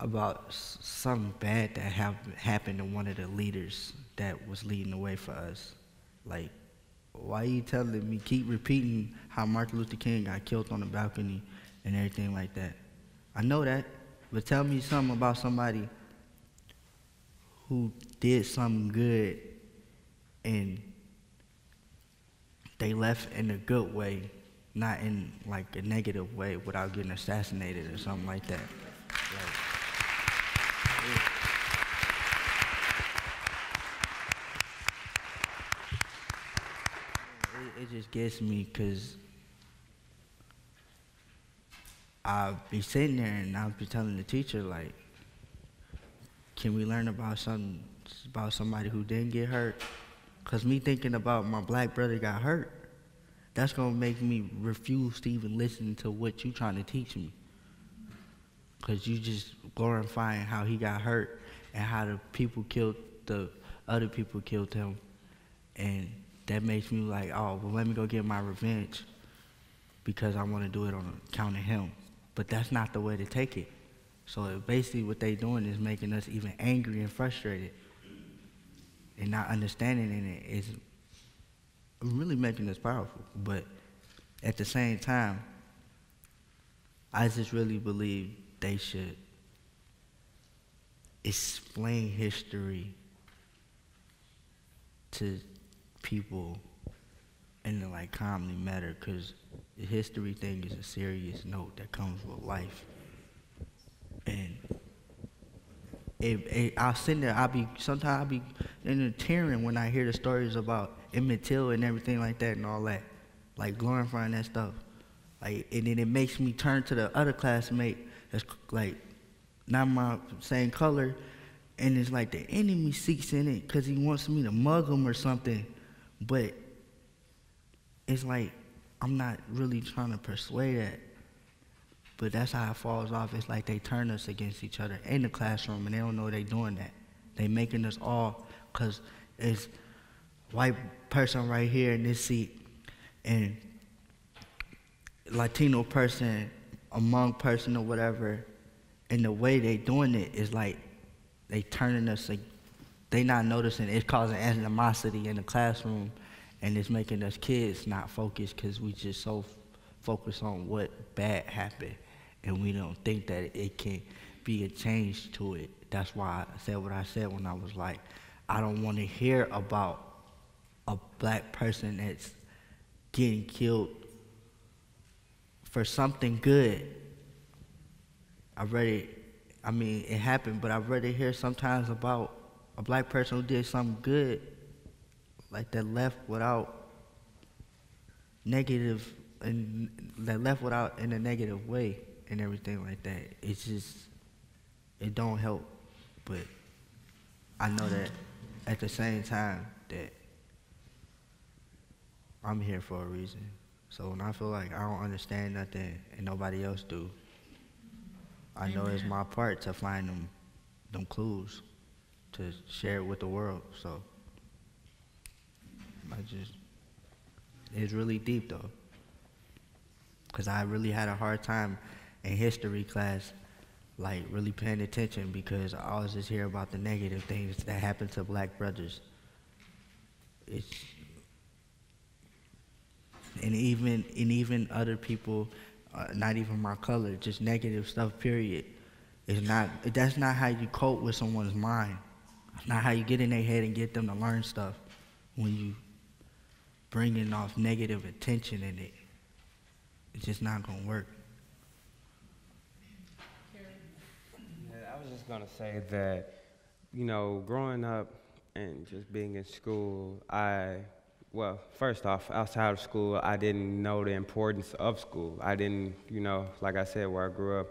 about something bad that ha happened to one of the leaders that was leading the way for us? Like, why are you telling me, keep repeating how Martin Luther King got killed on the balcony and everything like that? I know that, but tell me something about somebody who did something good and they left in a good way, not in like a negative way without getting assassinated or something like that. Like, It just gets me, because I'll be sitting there and I'll be telling the teacher, like, can we learn about something, about somebody who didn't get hurt? Because me thinking about my Black brother got hurt, that's going to make me refuse to even listen to what you're trying to teach me. Because you just glorifying how he got hurt and how the people killed, the other people killed him. And that makes me like, oh, well, let me go get my revenge because I want to do it on account of him. But that's not the way to take it. So it basically what they doing is making us even angry and frustrated and not understanding in it is really making us powerful. But at the same time, I just really believe they should explain history to people in a like calmly matter, because the history thing is a serious note that comes with life. And it, it, I'll sit there, I'll be, sometimes I'll be tearing when I hear the stories about Emmett Till and everything like that and all that, like glorifying that stuff. Like, and then it makes me turn to the other classmate that's like not my same color, and it's like the enemy seeks in it because he wants me to mug him or something. But it's like, I'm not really trying to persuade that. But that's how it falls off. It's like they turn us against each other in the classroom and they don't know they're doing that. They making us all, because it's white person right here in this seat and Latino person, a Hmong person or whatever, and the way they doing it is like they turning us, like, they not noticing, it's causing animosity in the classroom, and it's making us kids not focused because we just so focused on what bad happened, and we don't think that it can be a change to it. That's why I said what I said when I was like, I don't want to hear about a black person that's getting killed for something good. I've read it, I mean, it happened, but I've read it here sometimes about a black person who did something good, like that left without negative, and that left without in a negative way and everything like that. It's just, it don't help, but I know that at the same time that I'm here for a reason. So when I feel like I don't understand nothing and nobody else do, I know it's my part to find them, them clues to share it with the world. So I just, it's really deep though. Cause I really had a hard time in history class, like really paying attention, because I always just hear about the negative things that happen to black brothers. It's, and even, and even other people, uh, not even my color, just negative stuff, period. It's not, that's not how you cope with someone's mind. It's not how you get in their head and get them to learn stuff when you bringing off negative attention in it. It's just not gonna work. Yeah, I was just gonna say that, you know, growing up and just being in school, I, well, first off, outside of school, I didn't know the importance of school. I didn't, you know, like I said, where I grew up,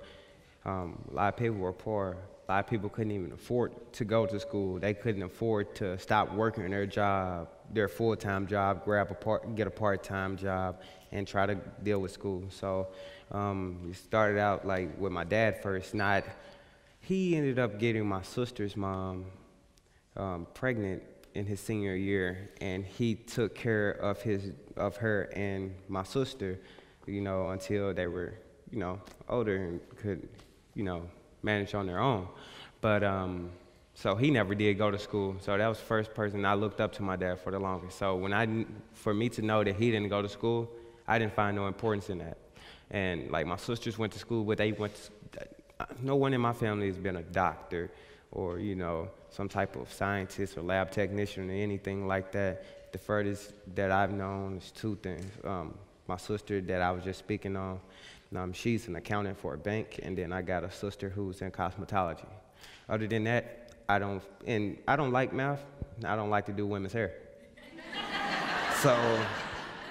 um, a lot of people were poor. A lot of people couldn't even afford to go to school. They couldn't afford to stop working their job, their full-time job, grab a part, get a part-time job, and try to deal with school. So um, it started out like with my dad first. Not, he ended up getting my sister's mom um, pregnant in his senior year, and he took care of his of her and my sister, you know, until they were, you know, older and could, you know, manage on their own. But um, so he never did go to school. So that was the first person I looked up to my dad for the longest. So when I, for me to know that he didn't go to school, I didn't find no importance in that. And like my sisters went to school, but they went. To, no one in my family has been a doctor, or, you know, some type of scientist or lab technician or anything like that. The furthest that I've known is two things. Um, my sister that I was just speaking on, um, she's an accountant for a bank, and then I got a sister who's in cosmetology. Other than that, I don't, and I don't like math, I don't like to do women's hair. So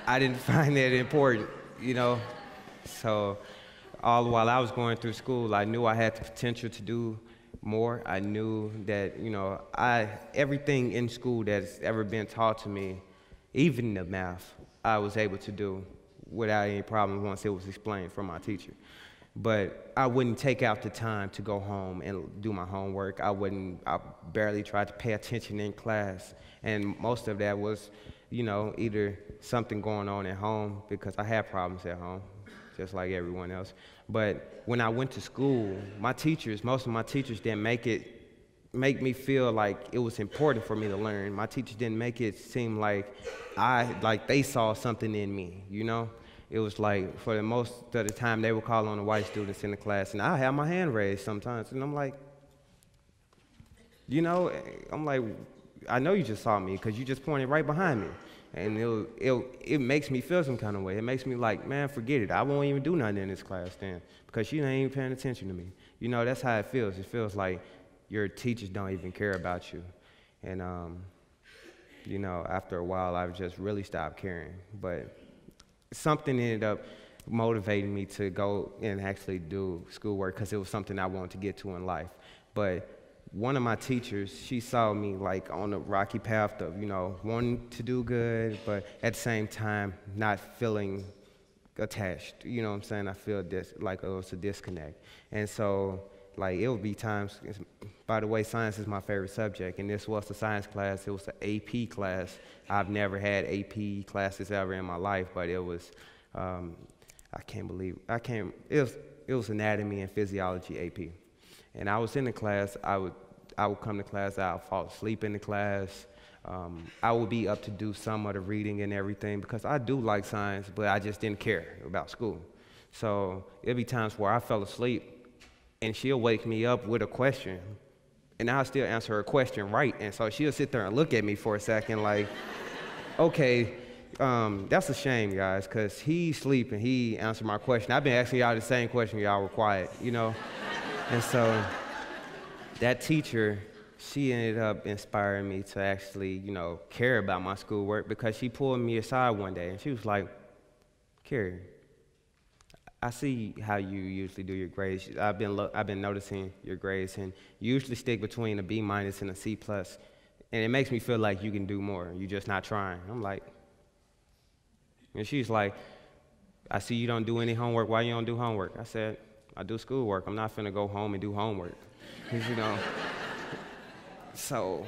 I didn't find that important, you know? So all the while I was going through school, I knew I had the potential to do more. I knew that, you know, I, everything in school that's ever been taught to me, even the math, I was able to do without any problems once it was explained from my teacher. But I wouldn't take out the time to go home and do my homework. I wouldn't, I barely tried to pay attention in class. And most of that was, you know, either something going on at home, because I had problems at home, just like everyone else. But when I went to school, my teachers, most of my teachers didn't make it, make me feel like it was important for me to learn. My teachers didn't make it seem like I, like they saw something in me, you know? It was like, for the most of the time, they would call on the white students in the class, and I have my hand raised sometimes, and I'm like, you know, I'm like, I know you just saw me, because you just pointed right behind me. And it'll, it'll, it makes me feel some kind of way. It makes me like, man, forget it. I won't even do nothing in this class then, because she ain't even paying attention to me. You know, that's how it feels. It feels like your teachers don't even care about you. And, um, you know, after a while, I've just really stopped caring. But something ended up motivating me to go and actually do schoolwork, because it was something I wanted to get to in life. But one of my teachers, she saw me like on the rocky path of, you know, wanting to do good, but at the same time, not feeling attached. You know what I'm saying? I feel dis like it was a disconnect. And so like it would be times, by the way, science is my favorite subject, and this was the science class. It was the A P class. I've never had A P classes ever in my life, but it was, um, I can't believe, I can't, it was, it was anatomy and physiology A P. And I was in the class, I would, I would come to class, I would fall asleep in the class. Um, I would be up to do some of the reading and everything because I do like science, but I just didn't care about school. So it'd be times where I fell asleep and she'll wake me up with a question and I'll still answer her question right. And so she'll sit there and look at me for a second like, okay, um, that's a shame, guys, because he's sleeping, he answered my question. I've been asking y'all the same question, y'all were quiet, you know? And so that teacher, she ended up inspiring me to actually, you know, care about my schoolwork because she pulled me aside one day and she was like, Carrie, I see how you usually do your grades. I've been, lo I've been noticing your grades and you usually stick between a B minus and a C plus, and it makes me feel like you can do more. You're just not trying. I'm like, and she's like, I see you don't do any homework. Why you don't do homework? I said, I do schoolwork. I'm not finna go home and do homework, you know. So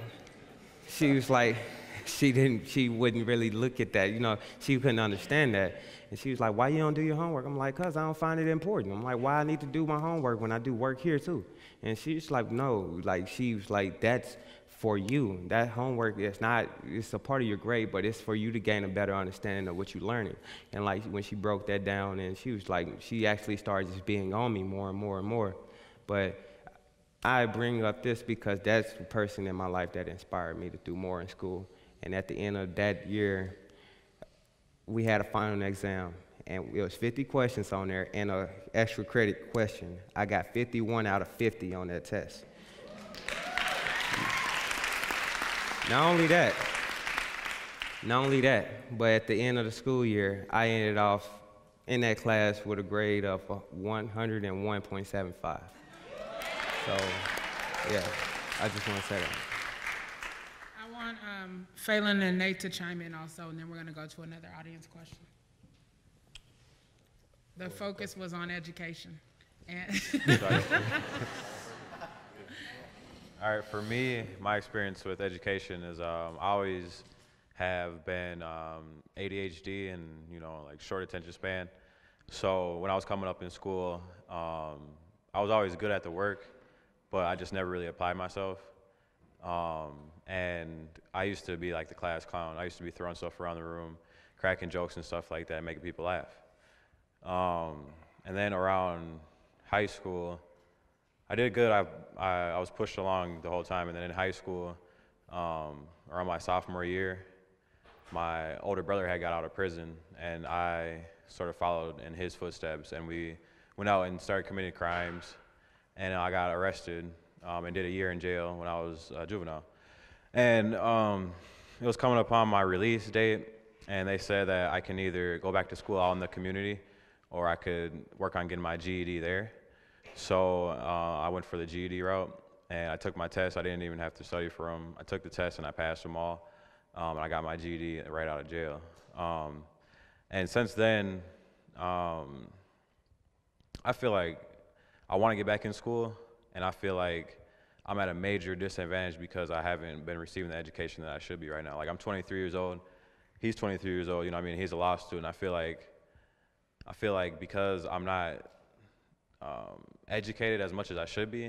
she was like, she didn't, she wouldn't really look at that, you know, she couldn't understand that. And she was like, why you don't do your homework? I'm like, cause I don't find it important. I'm like, why I need to do my homework when I do work here too? And she's like, no, like she was like, that's for you. That homework is not, it's a part of your grade, but it's for you to gain a better understanding of what you're learning. And like when she broke that down and she was like, she actually started just being on me more and more and more. But I bring up this because that's the person in my life that inspired me to do more in school. And at the end of that year, we had a final exam, and it was fifty questions on there and an extra credit question. I got fifty-one out of fifty on that test. Not only that, not only that, but at the end of the school year, I ended off in that class with a grade of one oh one point seven five. So, yeah, I just want to say that. I want um, Phelan and Nate to chime in also, and then we're going to go to another audience question. The focus was on education. And All right, for me, my experience with education is um, I always have been um, A D H D and, you know, like short attention span. So when I was coming up in school, um, I was always good at the work, but I just never really applied myself. Um, and I used to be like the class clown. I used to be throwing stuff around the room, cracking jokes and stuff like that, making people laugh. Um, and then around high school, I did good. I, I, I was pushed along the whole time. And then in high school, um, around my sophomore year, my older brother had got out of prison, and I sort of followed in his footsteps. And we went out and started committing crimes. And I got arrested um, and did a year in jail when I was a juvenile. And um, it was coming upon my release date, and they said that I can either go back to school out in the community or I could work on getting my G E D there. So uh, I went for the G E D route, and I took my tests. I didn't even have to study for them. I took the tests, and I passed them all, um, and I got my G E D right out of jail. Um, and since then, um, I feel like I want to get back in school, and I feel like I'm at a major disadvantage because I haven't been receiving the education that I should be right now. Like, I'm twenty-three years old, he's twenty-three years old, you know what I mean? He's a law student. I feel like, I feel like because I'm not um, educated as much as I should be,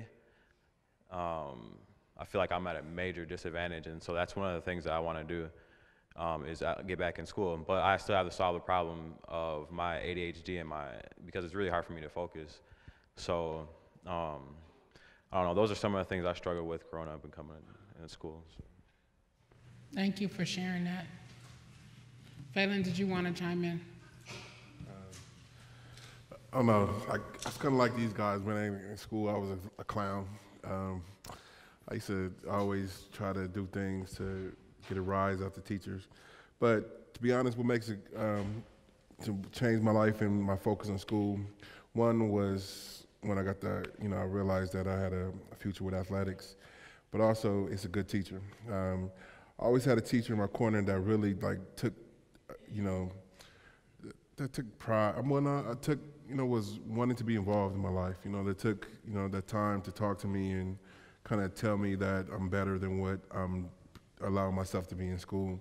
um, I feel like I'm at a major disadvantage, and so that's one of the things that I want to do um, is get back in school. But I still have to solve the problem of my A D H D and my, because it's really hard for me to focus. So, um, I don't know, those are some of the things I struggled with growing up and coming in, in school. So. Thank you for sharing that. Phelan, did you want to chime in? Uh, I don't know, I, I was kind of like these guys. When I was in school, I was a, a clown. Um, I used to always try to do things to get a rise out of teachers. But to be honest, what makes it, um, to change my life and my focus on school, one was when I got the, you know, I realized that I had a, a future with athletics, but also it's a good teacher. Um, I always had a teacher in my corner that really like took, you know, that took pride. Well, no, I took you know, was wanting to be involved in my life. You know, they took, you know, the time to talk to me and kind of tell me that I'm better than what I'm allowing myself to be in school.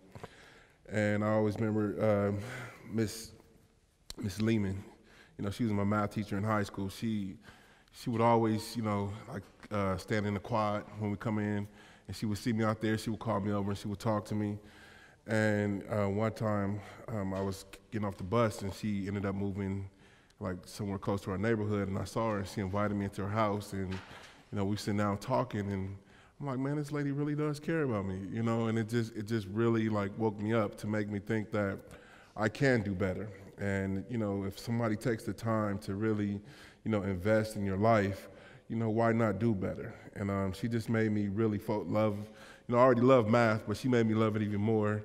And I always remember um, Miss Miss Lehman. You know, she was my math teacher in high school. She she would always, you know, like uh, stand in the quad when we come in, and she would see me out there. She would call me over and she would talk to me. And uh, one time um, I was getting off the bus, and she ended up moving like somewhere close to our neighborhood, and I saw her, and she invited me into her house, and you know, we sit down talking, and I'm like, man, this lady really does care about me, you know, and it just it just really like woke me up to make me think that I can do better. And you know, if somebody takes the time to really, you know, invest in your life, you know, why not do better? And um, she just made me really love, you know, I already love math, but she made me love it even more.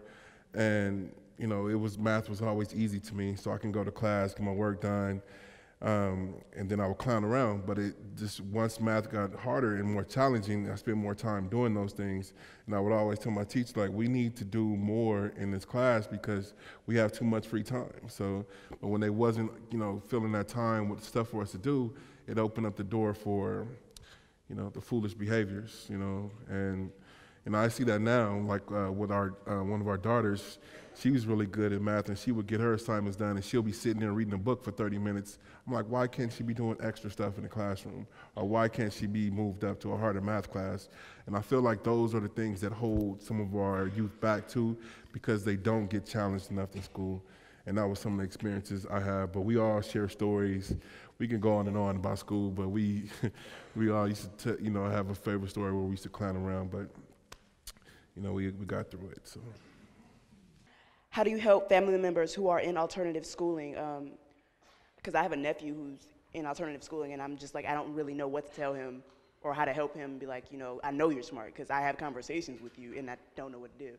And you know, it was, math was always easy to me, so I can go to class, get my work done, um, and then I would clown around. But it just, once math got harder and more challenging, I spent more time doing those things. And I would always tell my teacher, like, we need to do more in this class because we have too much free time. So, but when they wasn't, you know, filling that time with stuff for us to do, it opened up the door for, you know, the foolish behaviors, you know. And And I see that now, like uh, with our uh, one of our daughters, she was really good at math, and she would get her assignments done, and she'll be sitting there reading a book for thirty minutes. I'm like, why can't she be doing extra stuff in the classroom? Or why can't she be moved up to a harder math class? And I feel like those are the things that hold some of our youth back too, because they don't get challenged enough in school. And that was some of the experiences I have. But we all share stories. We can go on and on about school, but we we all used to, you know, have a favorite story where we used to clown around. But you know, we, we got through it, so. How do you help family members who are in alternative schooling? Um, because I have a nephew who's in alternative schooling, and I'm just like, I don't really know what to tell him or how to help him be like, you know, I know you're smart because I have conversations with you and I don't know what to do.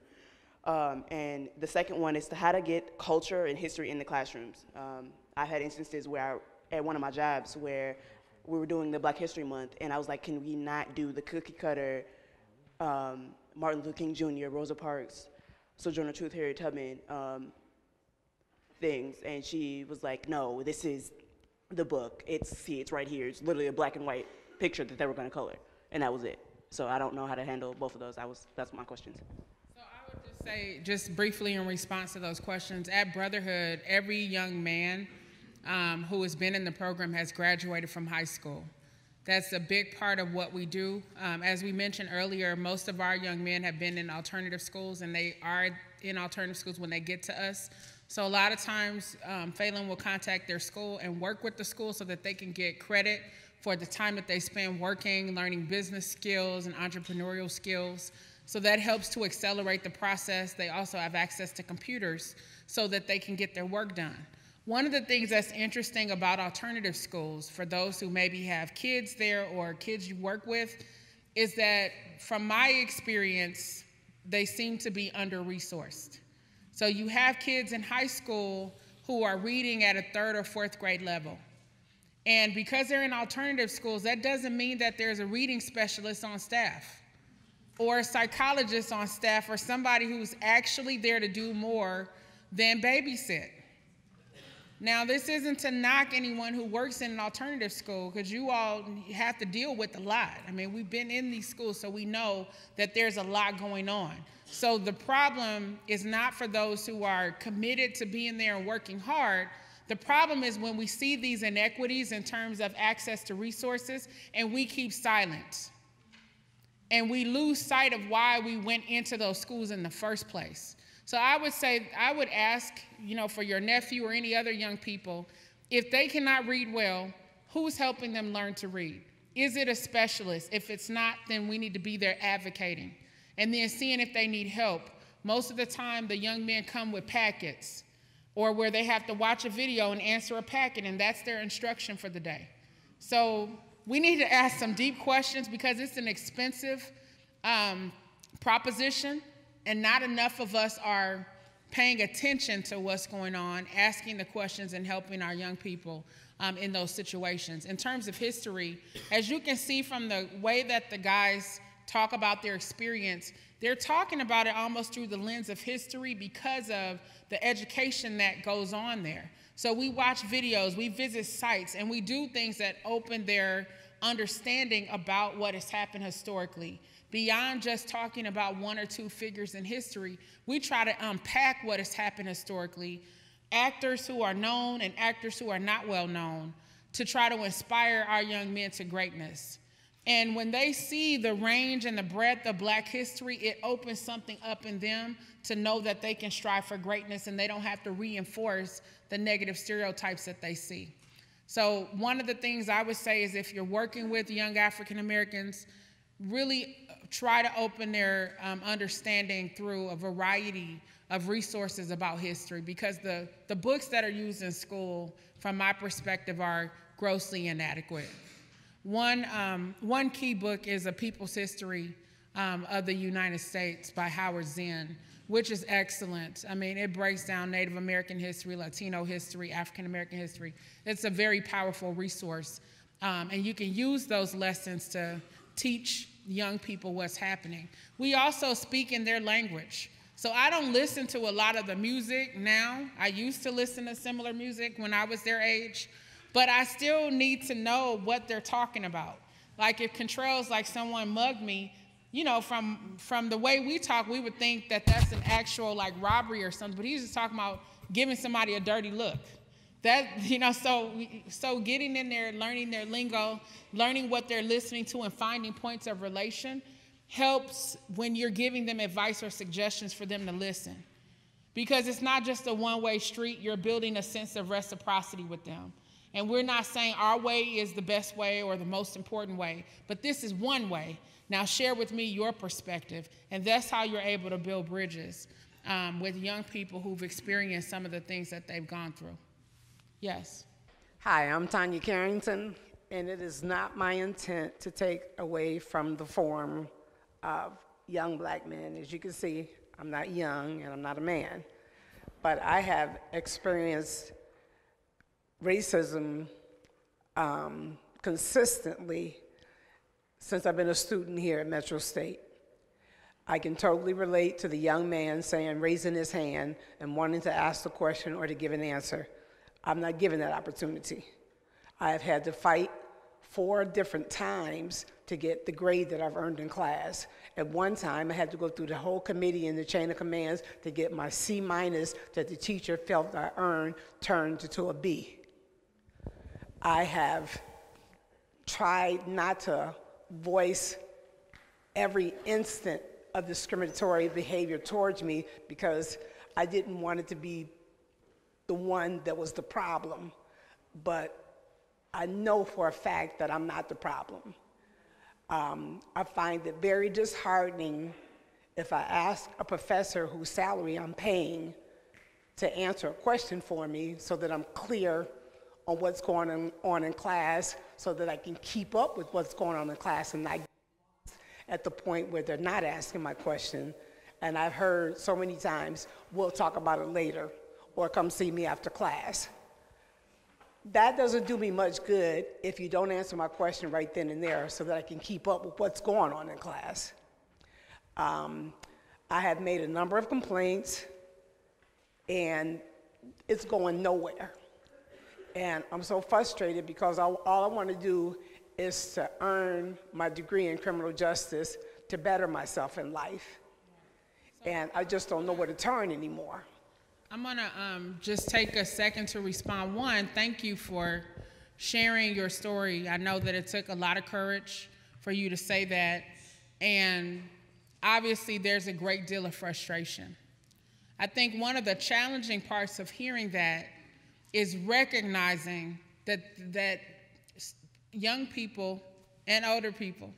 Um, and the second one is to how to get culture and history in the classrooms. Um, I've had instances where I, at one of my jobs where we were doing the Black History Month, and I was like, can we not do the cookie cutter um, Martin Luther King Junior, Rosa Parks, Sojourner Truth, Harriet Tubman um, things, and she was like, no, this is the book. It's, see, it's right here. It's literally a black and white picture that they were gonna color, and that was it. So I don't know how to handle both of those. I was, that's my questions. So I would just say, just briefly in response to those questions, at Brotherhood, every young man um, who has been in the program has graduated from high school. That's a big part of what we do. Um, as we mentioned earlier, most of our young men have been in alternative schools, and they are in alternative schools when they get to us. So a lot of times, um, Phelan will contact their school and work with the school so that they can get credit for the time that they spend working, learning business skills and entrepreneurial skills. So that helps to accelerate the process. They also have access to computers so that they can get their work done. One of the things that's interesting about alternative schools, for those who maybe have kids there or kids you work with, is that from my experience, they seem to be under-resourced. So you have kids in high school who are reading at a third or fourth grade level. And because they're in alternative schools, that doesn't mean that there's a reading specialist on staff or a psychologist on staff or somebody who's actually there to do more than babysit. Now, this isn't to knock anyone who works in an alternative school, because you all have to deal with a lot. I mean, we've been in these schools, so we know that there's a lot going on. So the problem is not for those who are committed to being there and working hard. The problem is when we see these inequities in terms of access to resources, and we keep silent. And we lose sight of why we went into those schools in the first place. So I would say, I would ask, you know, for your nephew or any other young people, if they cannot read well, who's helping them learn to read? Is it a specialist? If it's not, then we need to be there advocating. And then seeing if they need help. Most of the time, the young men come with packets, or where they have to watch a video and answer a packet, and that's their instruction for the day. So we need to ask some deep questions, because it's an expensive um, proposition. And not enough of us are paying attention to what's going on, asking the questions and helping our young people um, in those situations. In terms of history, as you can see from the way that the guys talk about their experience, they're talking about it almost through the lens of history because of the education that goes on there. So we watch videos, we visit sites, and we do things that open their understanding about what has happened historically. Beyond just talking about one or two figures in history, we try to unpack what has happened historically, actors who are known and actors who are not well known, to try to inspire our young men to greatness. And when they see the range and the breadth of Black history, it opens something up in them to know that they can strive for greatness and they don't have to reinforce the negative stereotypes that they see. So one of the things I would say is if you're working with young African Americans, really try to open their um, understanding through a variety of resources about history, because the, the books that are used in school, from my perspective, are grossly inadequate. One, um, one key book is A People's History um, of the United States by Howard Zinn, which is excellent. I mean, it breaks down Native American history, Latino history, African American history. It's a very powerful resource. Um, and you can use those lessons to teach young people what's happening. We also speak in their language. So I don't listen to a lot of the music now. I used to listen to similar music when I was their age. But I still need to know what they're talking about. Like if Contral's like someone mugged me, you know, from, from the way we talk, we would think that that's an actual like robbery or something, but he's just talking about giving somebody a dirty look. That, you know, so, so getting in there, learning their lingo, learning what they're listening to and finding points of relation helps when you're giving them advice or suggestions for them to listen. Because it's not just a one-way street, you're building a sense of reciprocity with them. And we're not saying our way is the best way or the most important way, but this is one way. Now share with me your perspective. And that's how you're able to build bridges um, with young people who've experienced some of the things that they've gone through. Yes. Hi, I'm Tanya Carrington, and it is not my intent to take away from the form of young Black men. As you can see, I'm not young and I'm not a man, but I have experienced racism um, consistently since I've been a student here at Metro State. I can totally relate to the young man saying, raising his hand and wanting to ask the question or to give an answer. I'm not given that opportunity. I have had to fight four different times to get the grade that I've earned in class. At one time, I had to go through the whole committee and the chain of commands to get my C minus that the teacher felt I earned turned into a B. I have tried not to voice every instant of discriminatory behavior towards me because I didn't want it to be the one that was the problem, but I know for a fact that I'm not the problem. Um, I find it very disheartening if I ask a professor whose salary I'm paying to answer a question for me so that I'm clear on what's going on in class so that I can keep up with what's going on in class and not get at the point where they're not asking my question. And I've heard so many times, we'll talk about it later, or come see me after class. That doesn't do me much good if you don't answer my question right then and there so that I can keep up with what's going on in class. Um, I have made a number of complaints and it's going nowhere. And I'm so frustrated because I, all I want to do is to earn my degree in criminal justice to better myself in life. And I just don't know where to turn anymore. I'm gonna um, just take a second to respond. One, thank you for sharing your story. I know that it took a lot of courage for you to say that. And obviously there's a great deal of frustration. I think one of the challenging parts of hearing that is recognizing that, that young people and older people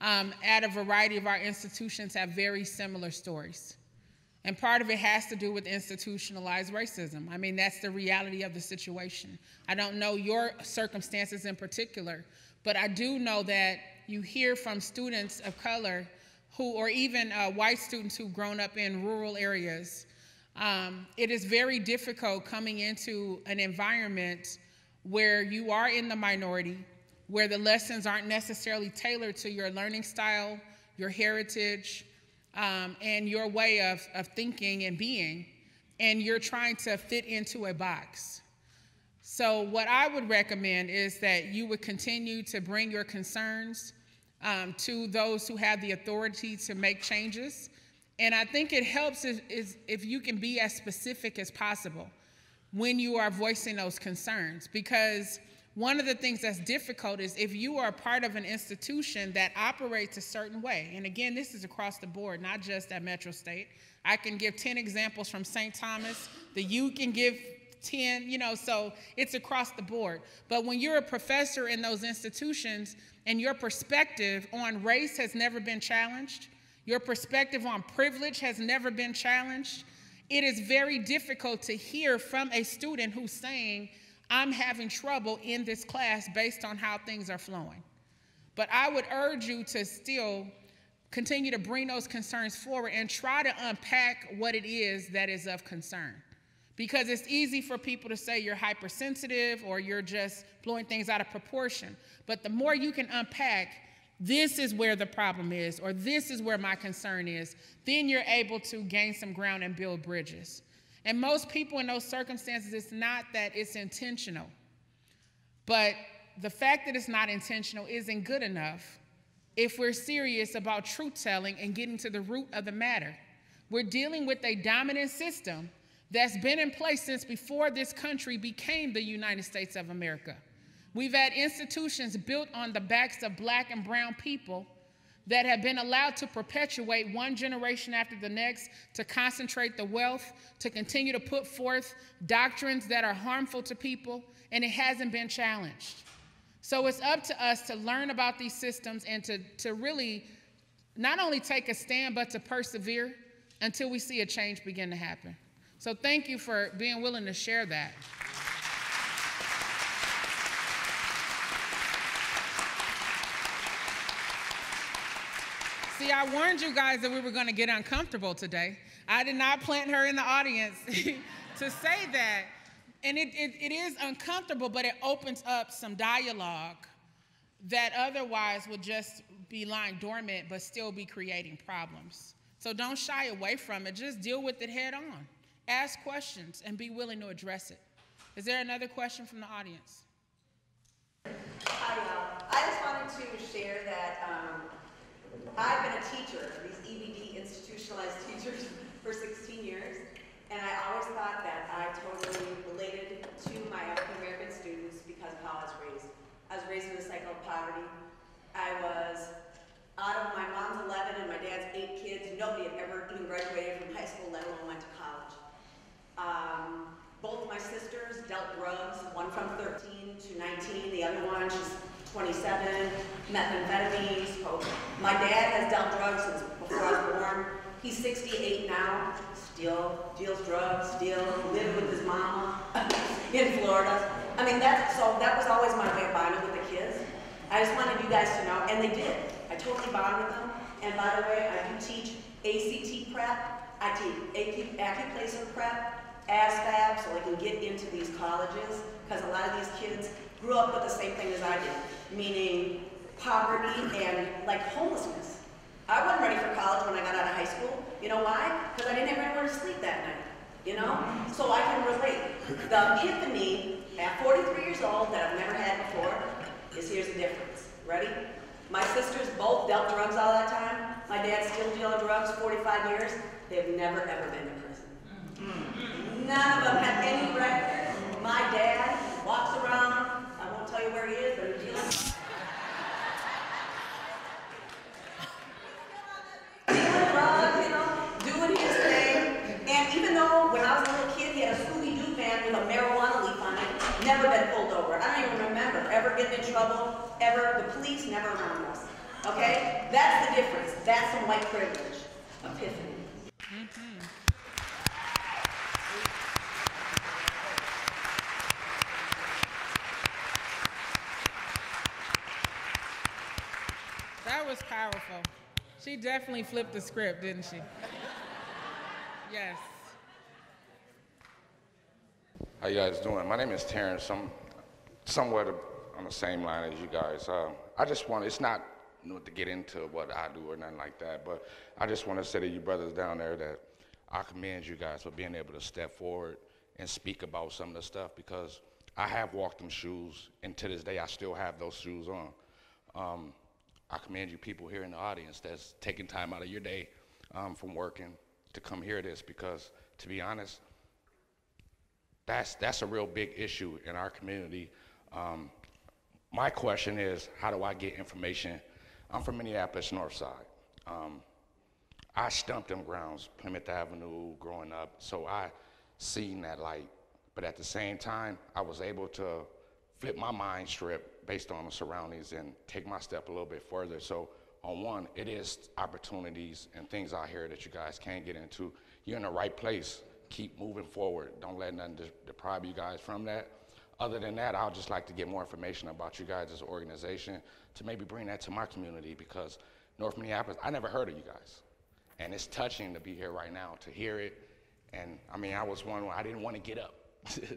um, at a variety of our institutions have very similar stories. And part of it has to do with institutionalized racism. I mean, that's the reality of the situation. I don't know your circumstances in particular, but I do know that you hear from students of color who, or even uh, white students who've grown up in rural areas. Um, it is very difficult coming into an environment where you are in the minority, where the lessons aren't necessarily tailored to your learning style, your heritage, Um, and your way of, of thinking and being, and you're trying to fit into a box. So what I would recommend is that you would continue to bring your concerns um, to those who have the authority to make changes. And I think it helps if, if you can be as specific as possible when you are voicing those concerns, because one of the things that's difficult is if you are part of an institution that operates a certain way, and again, this is across the board, not just at Metro State. I can give ten examples from Saint Thomas, the U can give ten, you know, so it's across the board. But when you're a professor in those institutions and your perspective on race has never been challenged, your perspective on privilege has never been challenged, it is very difficult to hear from a student who's saying, I'm having trouble in this class based on how things are flowing. But I would urge you to still continue to bring those concerns forward and try to unpack what it is that is of concern. Because it's easy for people to say you're hypersensitive or you're just blowing things out of proportion. But the more you can unpack, this is where the problem is, or this is where my concern is, then you're able to gain some ground and build bridges. And most people in those circumstances, it's not that it's intentional, but the fact that it's not intentional isn't good enough if we're serious about truth-telling and getting to the root of the matter. We're dealing with a dominant system that's been in place since before this country became the United States of America. We've had institutions built on the backs of black and brown people that have been allowed to perpetuate one generation after the next, to concentrate the wealth, to continue to put forth doctrines that are harmful to people, and it hasn't been challenged. So it's up to us to learn about these systems and to, to really not only take a stand, but to persevere until we see a change begin to happen. So thank you for being willing to share that. See, I warned you guys that we were going to get uncomfortable today. I did not plant her in the audience to say that. And it, it, it is uncomfortable, but it opens up some dialogue that otherwise would just be lying dormant but still be creating problems. So don't shy away from it. Just deal with it head on. Ask questions and be willing to address it. Is there another question from the audience? Hi, y'all. I just wanted to share that um, I've been a teacher, these E B D institutionalized teachers, for sixteen years, and I always thought that I totally related to my African American students because of how I was raised. I was raised in a cycle of poverty. I was out of my mom's eleven and my dad's eight kids. Nobody had ever even graduated from high school, let alone went to college. Um, both my sisters dealt drugs, one from thirteen to nineteen, the other one, she's twenty-seven, methamphetamines, coke. My dad has dealt drugs since before I was born. He's sixty-eight now, still deals drugs, still lives with his mama in Florida. I mean, that's, so that was always my way of bonding with the kids. I just wanted you guys to know, and they did. I totally bonded with them. And by the way, I do teach A C T prep. I teach acuplacer prep, A S V A B, so I can get into these colleges, because a lot of these kids grew up with the same thing as I did, meaning poverty and like homelessness. I wasn't ready for college when I got out of high school. You know why? Because I didn't have anywhere to sleep that night, you know? So I can relate. The epiphany at forty-three years old that I've never had before is here's the difference. Ready? My sisters both dealt drugs all that time. My dad's still dealing drugs, forty-five years. They've never, ever been to prison. None of them have any record. My dad walks around. I won't tell you where he is, but he's dealing. Dealing drugs, you know, doing his thing. And even though when I was a little kid, he had a Scooby-Doo van with a marijuana leaf on it, never been pulled over. I don't even remember ever getting in trouble, ever. The police never around us. Okay? That's the difference. That's some white privilege. Epiphany. Mm-hmm. That was powerful. She definitely flipped the script, didn't she? Yes. How you guys doing? My name is Terrence. I'm somewhat on the same line as you guys. Uh, I just want, it's not not to get into what I do or nothing like that, but I just want to say to you brothers down there that I commend you guys for being able to step forward and speak about some of the stuff, because I have walked them shoes, and to this day I still have those shoes on. Um, I commend you people here in the audience that's taking time out of your day um, from working to come hear this, because to be honest, that's, that's a real big issue in our community. Um, my question is, how do I get information? I'm from Minneapolis North Side. Um, I stumped them grounds, Plymouth Avenue, growing up, so I seen that light. But at the same time, I was able to flip my mind strip based on the surroundings and take my step a little bit further. So on one, it is opportunities and things out here that you guys can get into. You're in the right place. Keep moving forward. Don't let nothing de- deprive you guys from that. Other than that, I'd just like to get more information about you guys as an organization to maybe bring that to my community, because North Minneapolis, I never heard of you guys. And it's touching to be here right now, to hear it. And I mean, I was one where I didn't want to get up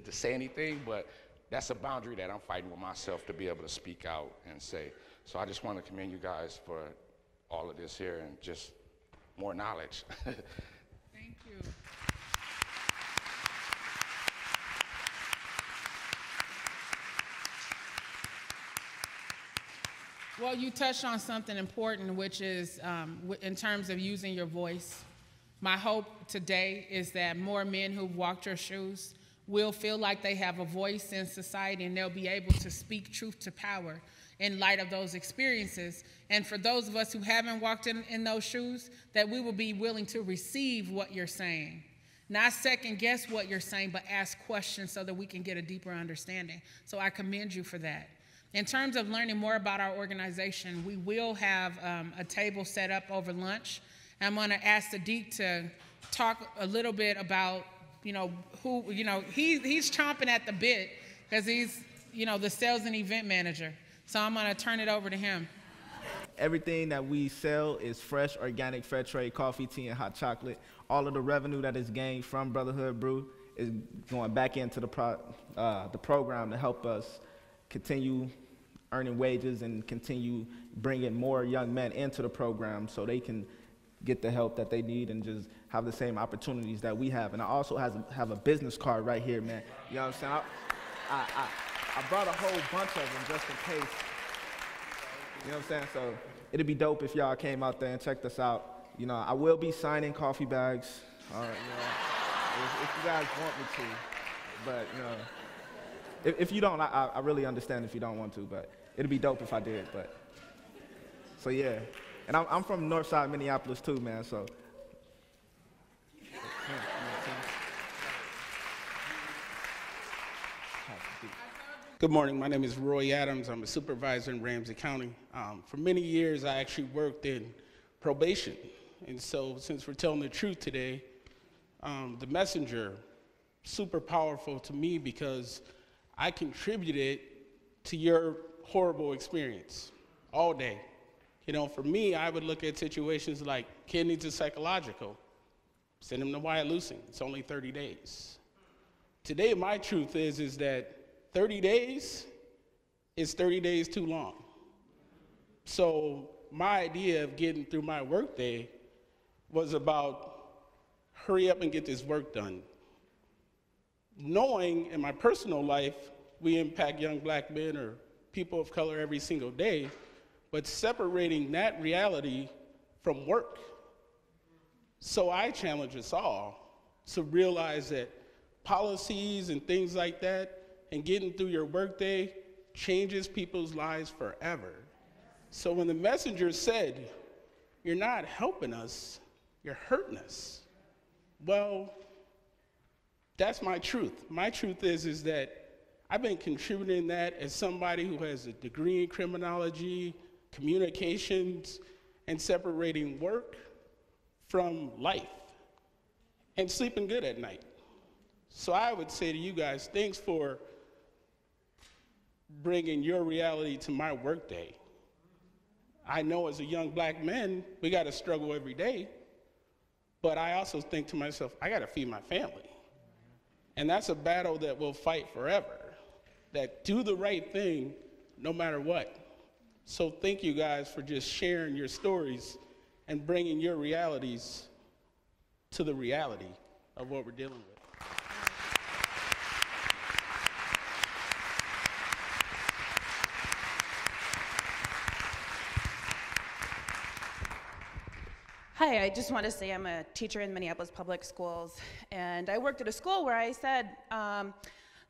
to say anything, but that's a boundary that I'm fighting with myself to be able to speak out and say. So I just want to commend you guys for all of this here and just more knowledge. Thank you. Well, you touched on something important, which is um, w in terms of using your voice. My hope today is that more men who've walked your shoes will feel like they have a voice in society, and they'll be able to speak truth to power in light of those experiences. And for those of us who haven't walked in, in those shoes, that we will be willing to receive what you're saying. Not second guess what you're saying, but ask questions so that we can get a deeper understanding. So I commend you for that. In terms of learning more about our organization, we will have um, a table set up over lunch. I'm gonna ask Sadiq to talk a little bit about, you know, who, you know, he, he's chomping at the bit because he's, you know, the sales and event manager. So I'm gonna turn it over to him. Everything that we sell is fresh, organic, fair trade coffee, tea, and hot chocolate. All of the revenue that is gained from Brotherhood Brew is going back into the, pro, uh, the program to help us continue earning wages and continue bringing more young men into the program so they can get the help that they need and just have the same opportunities that we have. And I also has a, have a business card right here, man. You know what I'm saying? I, I, I, I brought a whole bunch of them just in case. You know what I'm saying? So it'd be dope if y'all came out there and checked us out. You know, I will be signing coffee bags. All right, you know, if, if you guys want me to, but you know, If, if you don't, I, I really understand if you don't want to, but it'd be dope if I did, but. So yeah, and I'm, I'm from Northside Minneapolis too, man, so. Good morning, my name is Roy Adams. I'm a supervisor in Ramsey County. Um, for many years, I actually worked in probation. And so since we're telling the truth today, um, the messenger, super powerful to me because I contributed to your horrible experience all day. You know, for me, I would look at situations like kid needs a psychological. Send him to Wyatt Lucing. It's only thirty days. Today, my truth is, is that thirty days is thirty days too long. So my idea of getting through my workday was about hurry up and get this work done. Knowing in my personal life, we impact young black men or people of color every single day, but separating that reality from work. So I challenge us all to realize that policies and things like that and getting through your workday changes people's lives forever. So when the messenger said, "You're not helping us, you're hurting us," well, that's my truth. My truth is, is that I've been contributing that as somebody who has a degree in criminology, communications, and separating work from life and sleeping good at night. So I would say to you guys, thanks for bringing your reality to my workday. I know as a young black man, we got to struggle every day, but I also think to myself, I got to feed my family. And that's a battle that we'll fight forever, that do the right thing no matter what. So thank you guys for just sharing your stories and bringing your realities to the reality of what we're dealing with. Hi, I just want to say I'm a teacher in Minneapolis Public Schools, and I worked at a school where I said, um,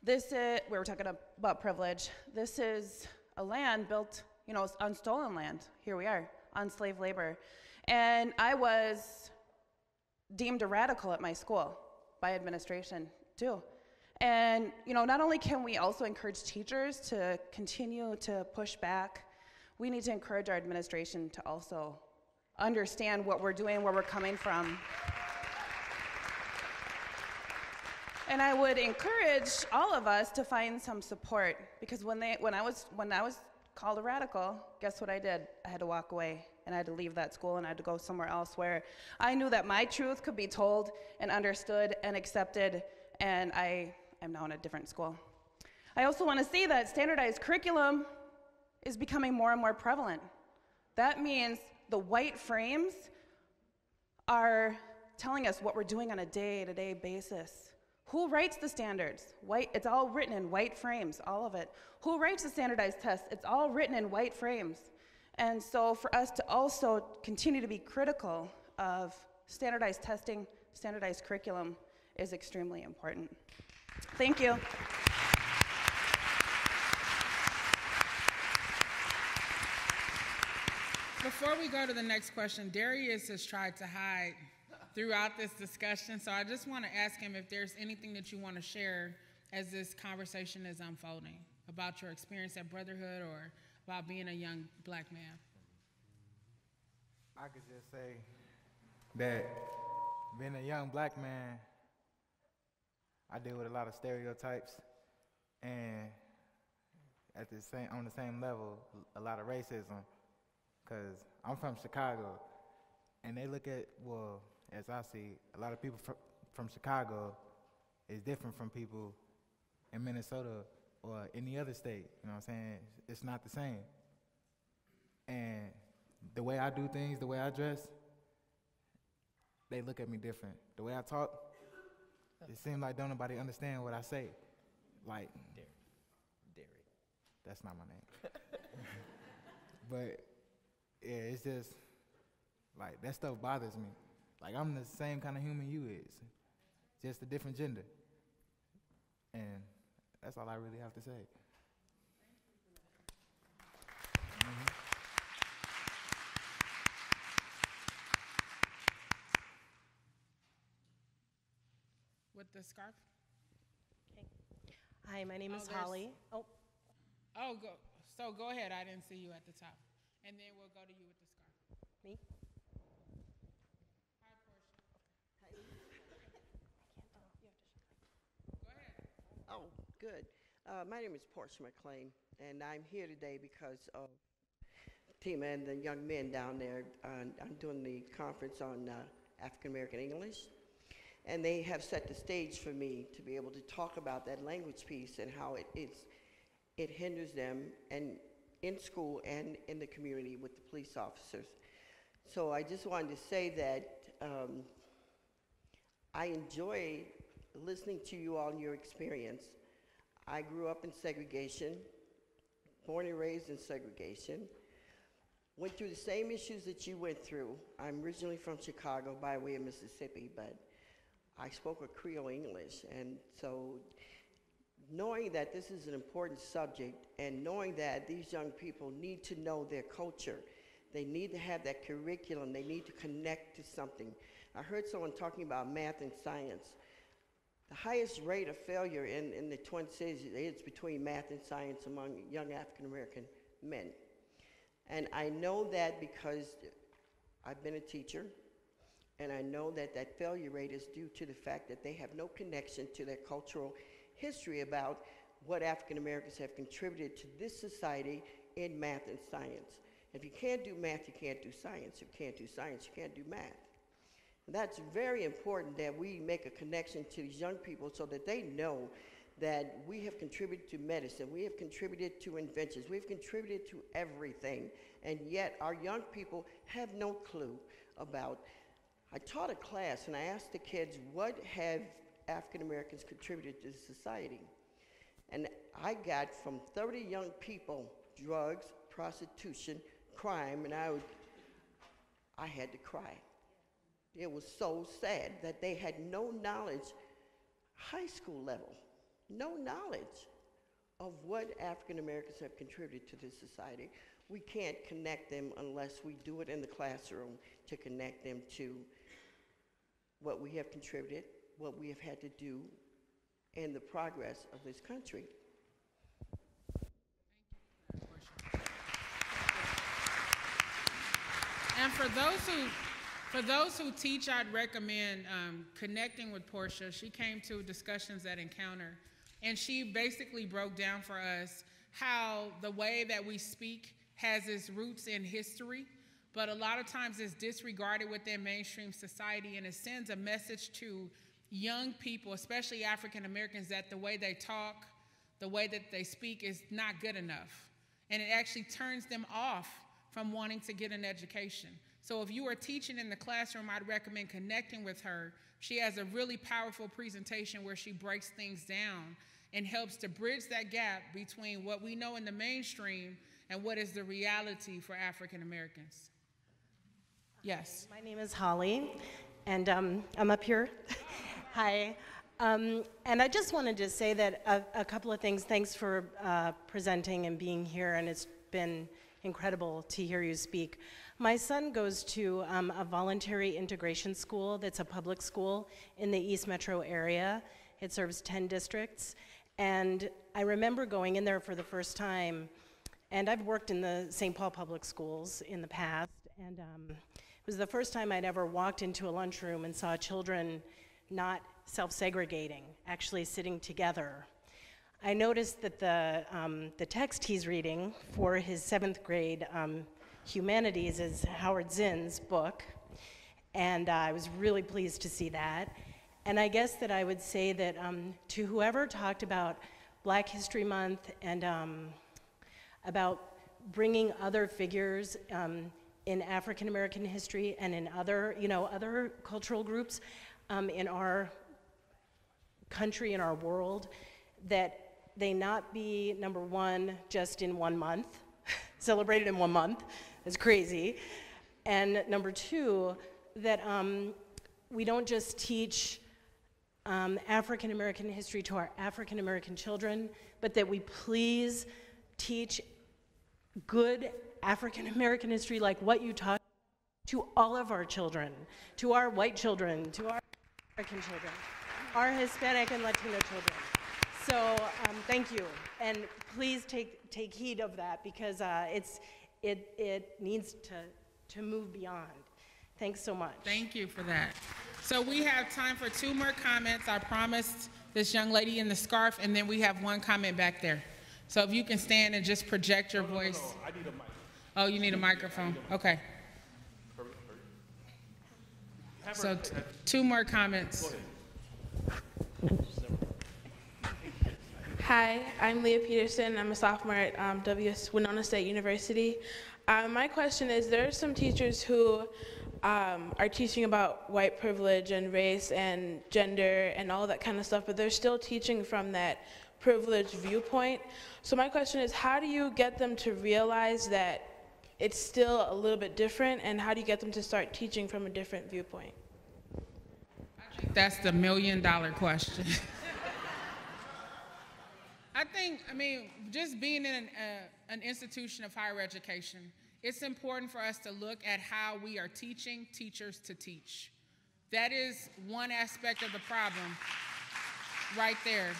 this is, we were talking about privilege, this is a land built, you know, on stolen land. Here we are, on slave labor. And I was deemed a radical at my school by administration, too. And, you know, not only can we also encourage teachers to continue to push back, we need to encourage our administration to also understand what we're doing, where we're coming from. And I would encourage all of us to find some support, because when they, when I was, when I was called a radical, guess what I did? I had to walk away, and I had to leave that school, and I had to go somewhere else where I knew that my truth could be told and understood and accepted, and I am now in a different school. I also want to say that standardized curriculum is becoming more and more prevalent. That means the white frames are telling us what we're doing on a day-to-day basis. Who writes the standards? White, it's all written in white frames, all of it. Who writes the standardized tests? It's all written in white frames. And so for us to also continue to be critical of standardized testing, standardized curriculum is extremely important. Thank you. Before we go to the next question, Darius has tried to hide throughout this discussion, so I just want to ask him if there's anything that you want to share as this conversation is unfolding about your experience at Brotherhood or about being a young black man. I could just say that being a young black man, I deal with a lot of stereotypes, and at the same, on the same level, a lot of racism, because I'm from Chicago, and they look at, well, as I see, a lot of people fr from Chicago is different from people in Minnesota or any other state, you know what I'm saying? It's not the same. And the way I do things, the way I dress, they look at me different. The way I talk, it seems like don't nobody understand what I say. Like, Derek, Derek. That's not my name. But yeah, it's just, like, that stuff bothers me. Like, I'm the same kind of human you is, just a different gender. And that's all I really have to say. Mm-hmm. With the scarf? Okay. Hi, my name oh, is Holly. Oh, oh go, so go ahead. I didn't see you at the top. And then we'll go to you with the scarf. Me? Oh, good. Uh, my name is Portia McLean, and I'm here today because of Tima and the young men down there. Uh, I'm doing the conference on uh, African American English, and they have set the stage for me to be able to talk about that language piece and how it it's, it hinders them, and in school and in the community with the police officers. So I just wanted to say that um, I enjoy listening to you all and your experience. I grew up in segregation, born and raised in segregation, went through the same issues that you went through. I'm originally from Chicago by way of Mississippi, but I spoke a Creole English. And so knowing that this is an important subject and knowing that these young people need to know their culture, they need to have that curriculum, they need to connect to something. I heard someone talking about math and science. The highest rate of failure in, in the Twin Cities is between math and science among young African-American men. And I know that because I've been a teacher, and I know that that failure rate is due to the fact that they have no connection to their cultural history about what African-Americans have contributed to this society in math and science. If you can't do math, you can't do science. If you can't do science, you can't do math. That's very important that we make a connection to these young people so that they know that we have contributed to medicine, we have contributed to inventions, we've contributed to everything, and yet our young people have no clue about. I taught a class and I asked the kids, what have African Americans contributed to society? And I got from thirty young people, drugs, prostitution, crime, and I, would, I had to cry. It was so sad that they had no knowledge, high school level, no knowledge of what African Americans have contributed to this society. We can't connect them unless we do it in the classroom to connect them to what we have contributed, what we have had to do, and the progress of this country. Thank you for that. And for those who, for those who teach, I'd recommend um, connecting with Portia. She came to discussions at Encounter, and she basically broke down for us how the way that we speak has its roots in history, but a lot of times it's disregarded within mainstream society, and it sends a message to young people, especially African Americans, that the way they talk, the way that they speak is not good enough. And it actually turns them off from wanting to get an education. So if you are teaching in the classroom, I'd recommend connecting with her. She has a really powerful presentation where she breaks things down and helps to bridge that gap between what we know in the mainstream and what is the reality for African Americans. Yes. Hi, my name is Holly, and um, I'm up here. Hi. Um, and I just wanted to say that a, a couple of things. Thanks for uh, presenting and being here, and it's been incredible to hear you speak. My son goes to um, a voluntary integration school that's a public school in the East Metro area. It serves ten districts, and I remember going in there for the first time, and I've worked in the Saint Paul Public Schools in the past, and um, it was the first time I'd ever walked into a lunchroom and saw children not self-segregating, actually sitting together. I noticed that the, um, the text he's reading for his seventh grade um, humanities is Howard Zinn's book, and uh, I was really pleased to see that. And I guess that I would say that um, to whoever talked about Black History Month and um, about bringing other figures um, in African American history and in other, you know, other cultural groups um, in our country, in our world, that they not be, number one, just in one month, celebrated in one month, that's crazy. And number two, that um, we don't just teach Um, African American history to our African American children, but that we please teach good African American history, like what you taught, to all of our children, to our white children, to our American children, our Hispanic and Latino children. So um, thank you, and please take take heed of that, because uh, it's it it needs to to move beyond. Thanks so much. Thank you for that. So we have time for two more comments. I promised this young lady in the scarf, and then we have one comment back there. So if you can stand and just project your no, voice. No, no, no. I need a mic. Oh, you need a microphone. Need a okay. Hurry, hurry. So t two more comments. Hi, I'm Leah Peterson. I'm a sophomore at um, W S Winona State University. Uh, my question is, there are some teachers who um, are teaching about white privilege and race and gender and all that kind of stuff, but they're still teaching from that privileged viewpoint. So my question is, how do you get them to realize that it's still a little bit different, and how do you get them to start teaching from a different viewpoint? I think that's the million dollar question. I think, I mean, just being in an, uh, an institution of higher education, it's important for us to look at how we are teaching teachers to teach. That is one aspect of the problem right there.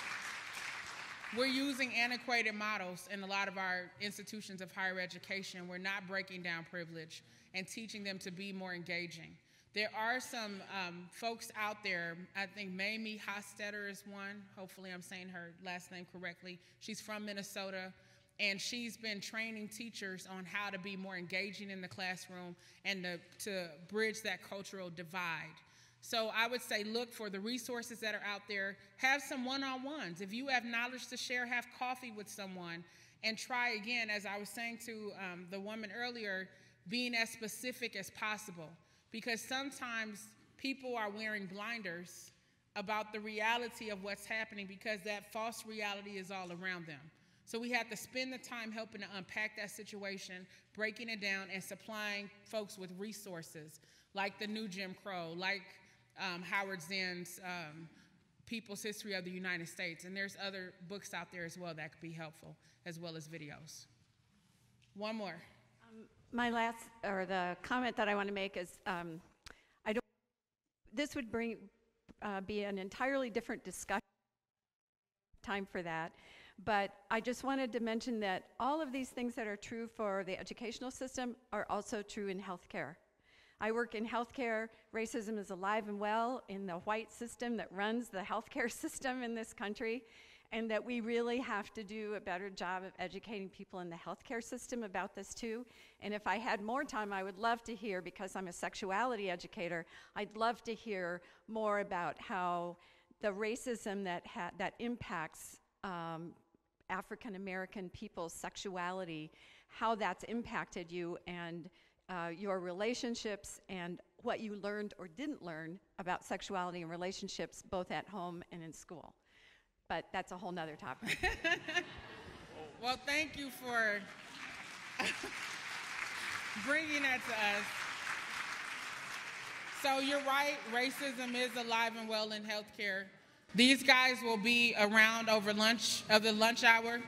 We're using antiquated models in a lot of our institutions of higher education. We're not breaking down privilege and teaching them to be more engaging. There are some um, folks out there. I think Mamie Hostetter is one. Hopefully I'm saying her last name correctly. She's from Minnesota, and she's been training teachers on how to be more engaging in the classroom and to, to bridge that cultural divide. So I would say look for the resources that are out there. Have some one-on-ones. If you have knowledge to share, have coffee with someone and try again, as I was saying to um, the woman earlier, being as specific as possible. Because sometimes people are wearing blinders about the reality of what's happening because that false reality is all around them. So we have to spend the time helping to unpack that situation, breaking it down, and supplying folks with resources. like the New Jim Crow, like um, Howard Zinn's um, People's History of the United States. And there's other books out there as well that could be helpful, as well as videos. One more. Um, my last, or the comment that I want to make is, um, I don't, this would bring, uh, be an entirely different discussion, time for that. But I just wanted to mention that all of these things that are true for the educational system are also true in healthcare. I work in healthcare. Racism is alive and well in the white system that runs the healthcare system in this country, and that we really have to do a better job of educating people in the healthcare system about this too. And if I had more time, I would love to hear, because I'm a sexuality educator, I'd love to hear more about how the racism that, ha that impacts um, African American people's sexuality, how that's impacted you and uh, your relationships, and what you learned or didn't learn about sexuality and relationships, both at home and in school. But that's a whole nother topic. Well, thank you for bringing that to us. So you're right, racism is alive and well in healthcare. These guys will be around over lunch, of the lunch hour.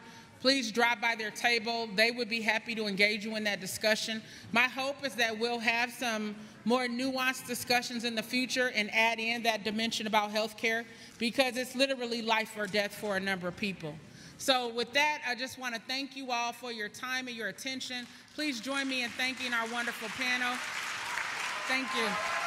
Please drop by their table. They would be happy to engage you in that discussion. My hope is that we'll have some more nuanced discussions in the future and add in that dimension about healthcare, because it's literally life or death for a number of people. So with that, I just want to thank you all for your time and your attention. Please join me in thanking our wonderful panel. Thank you.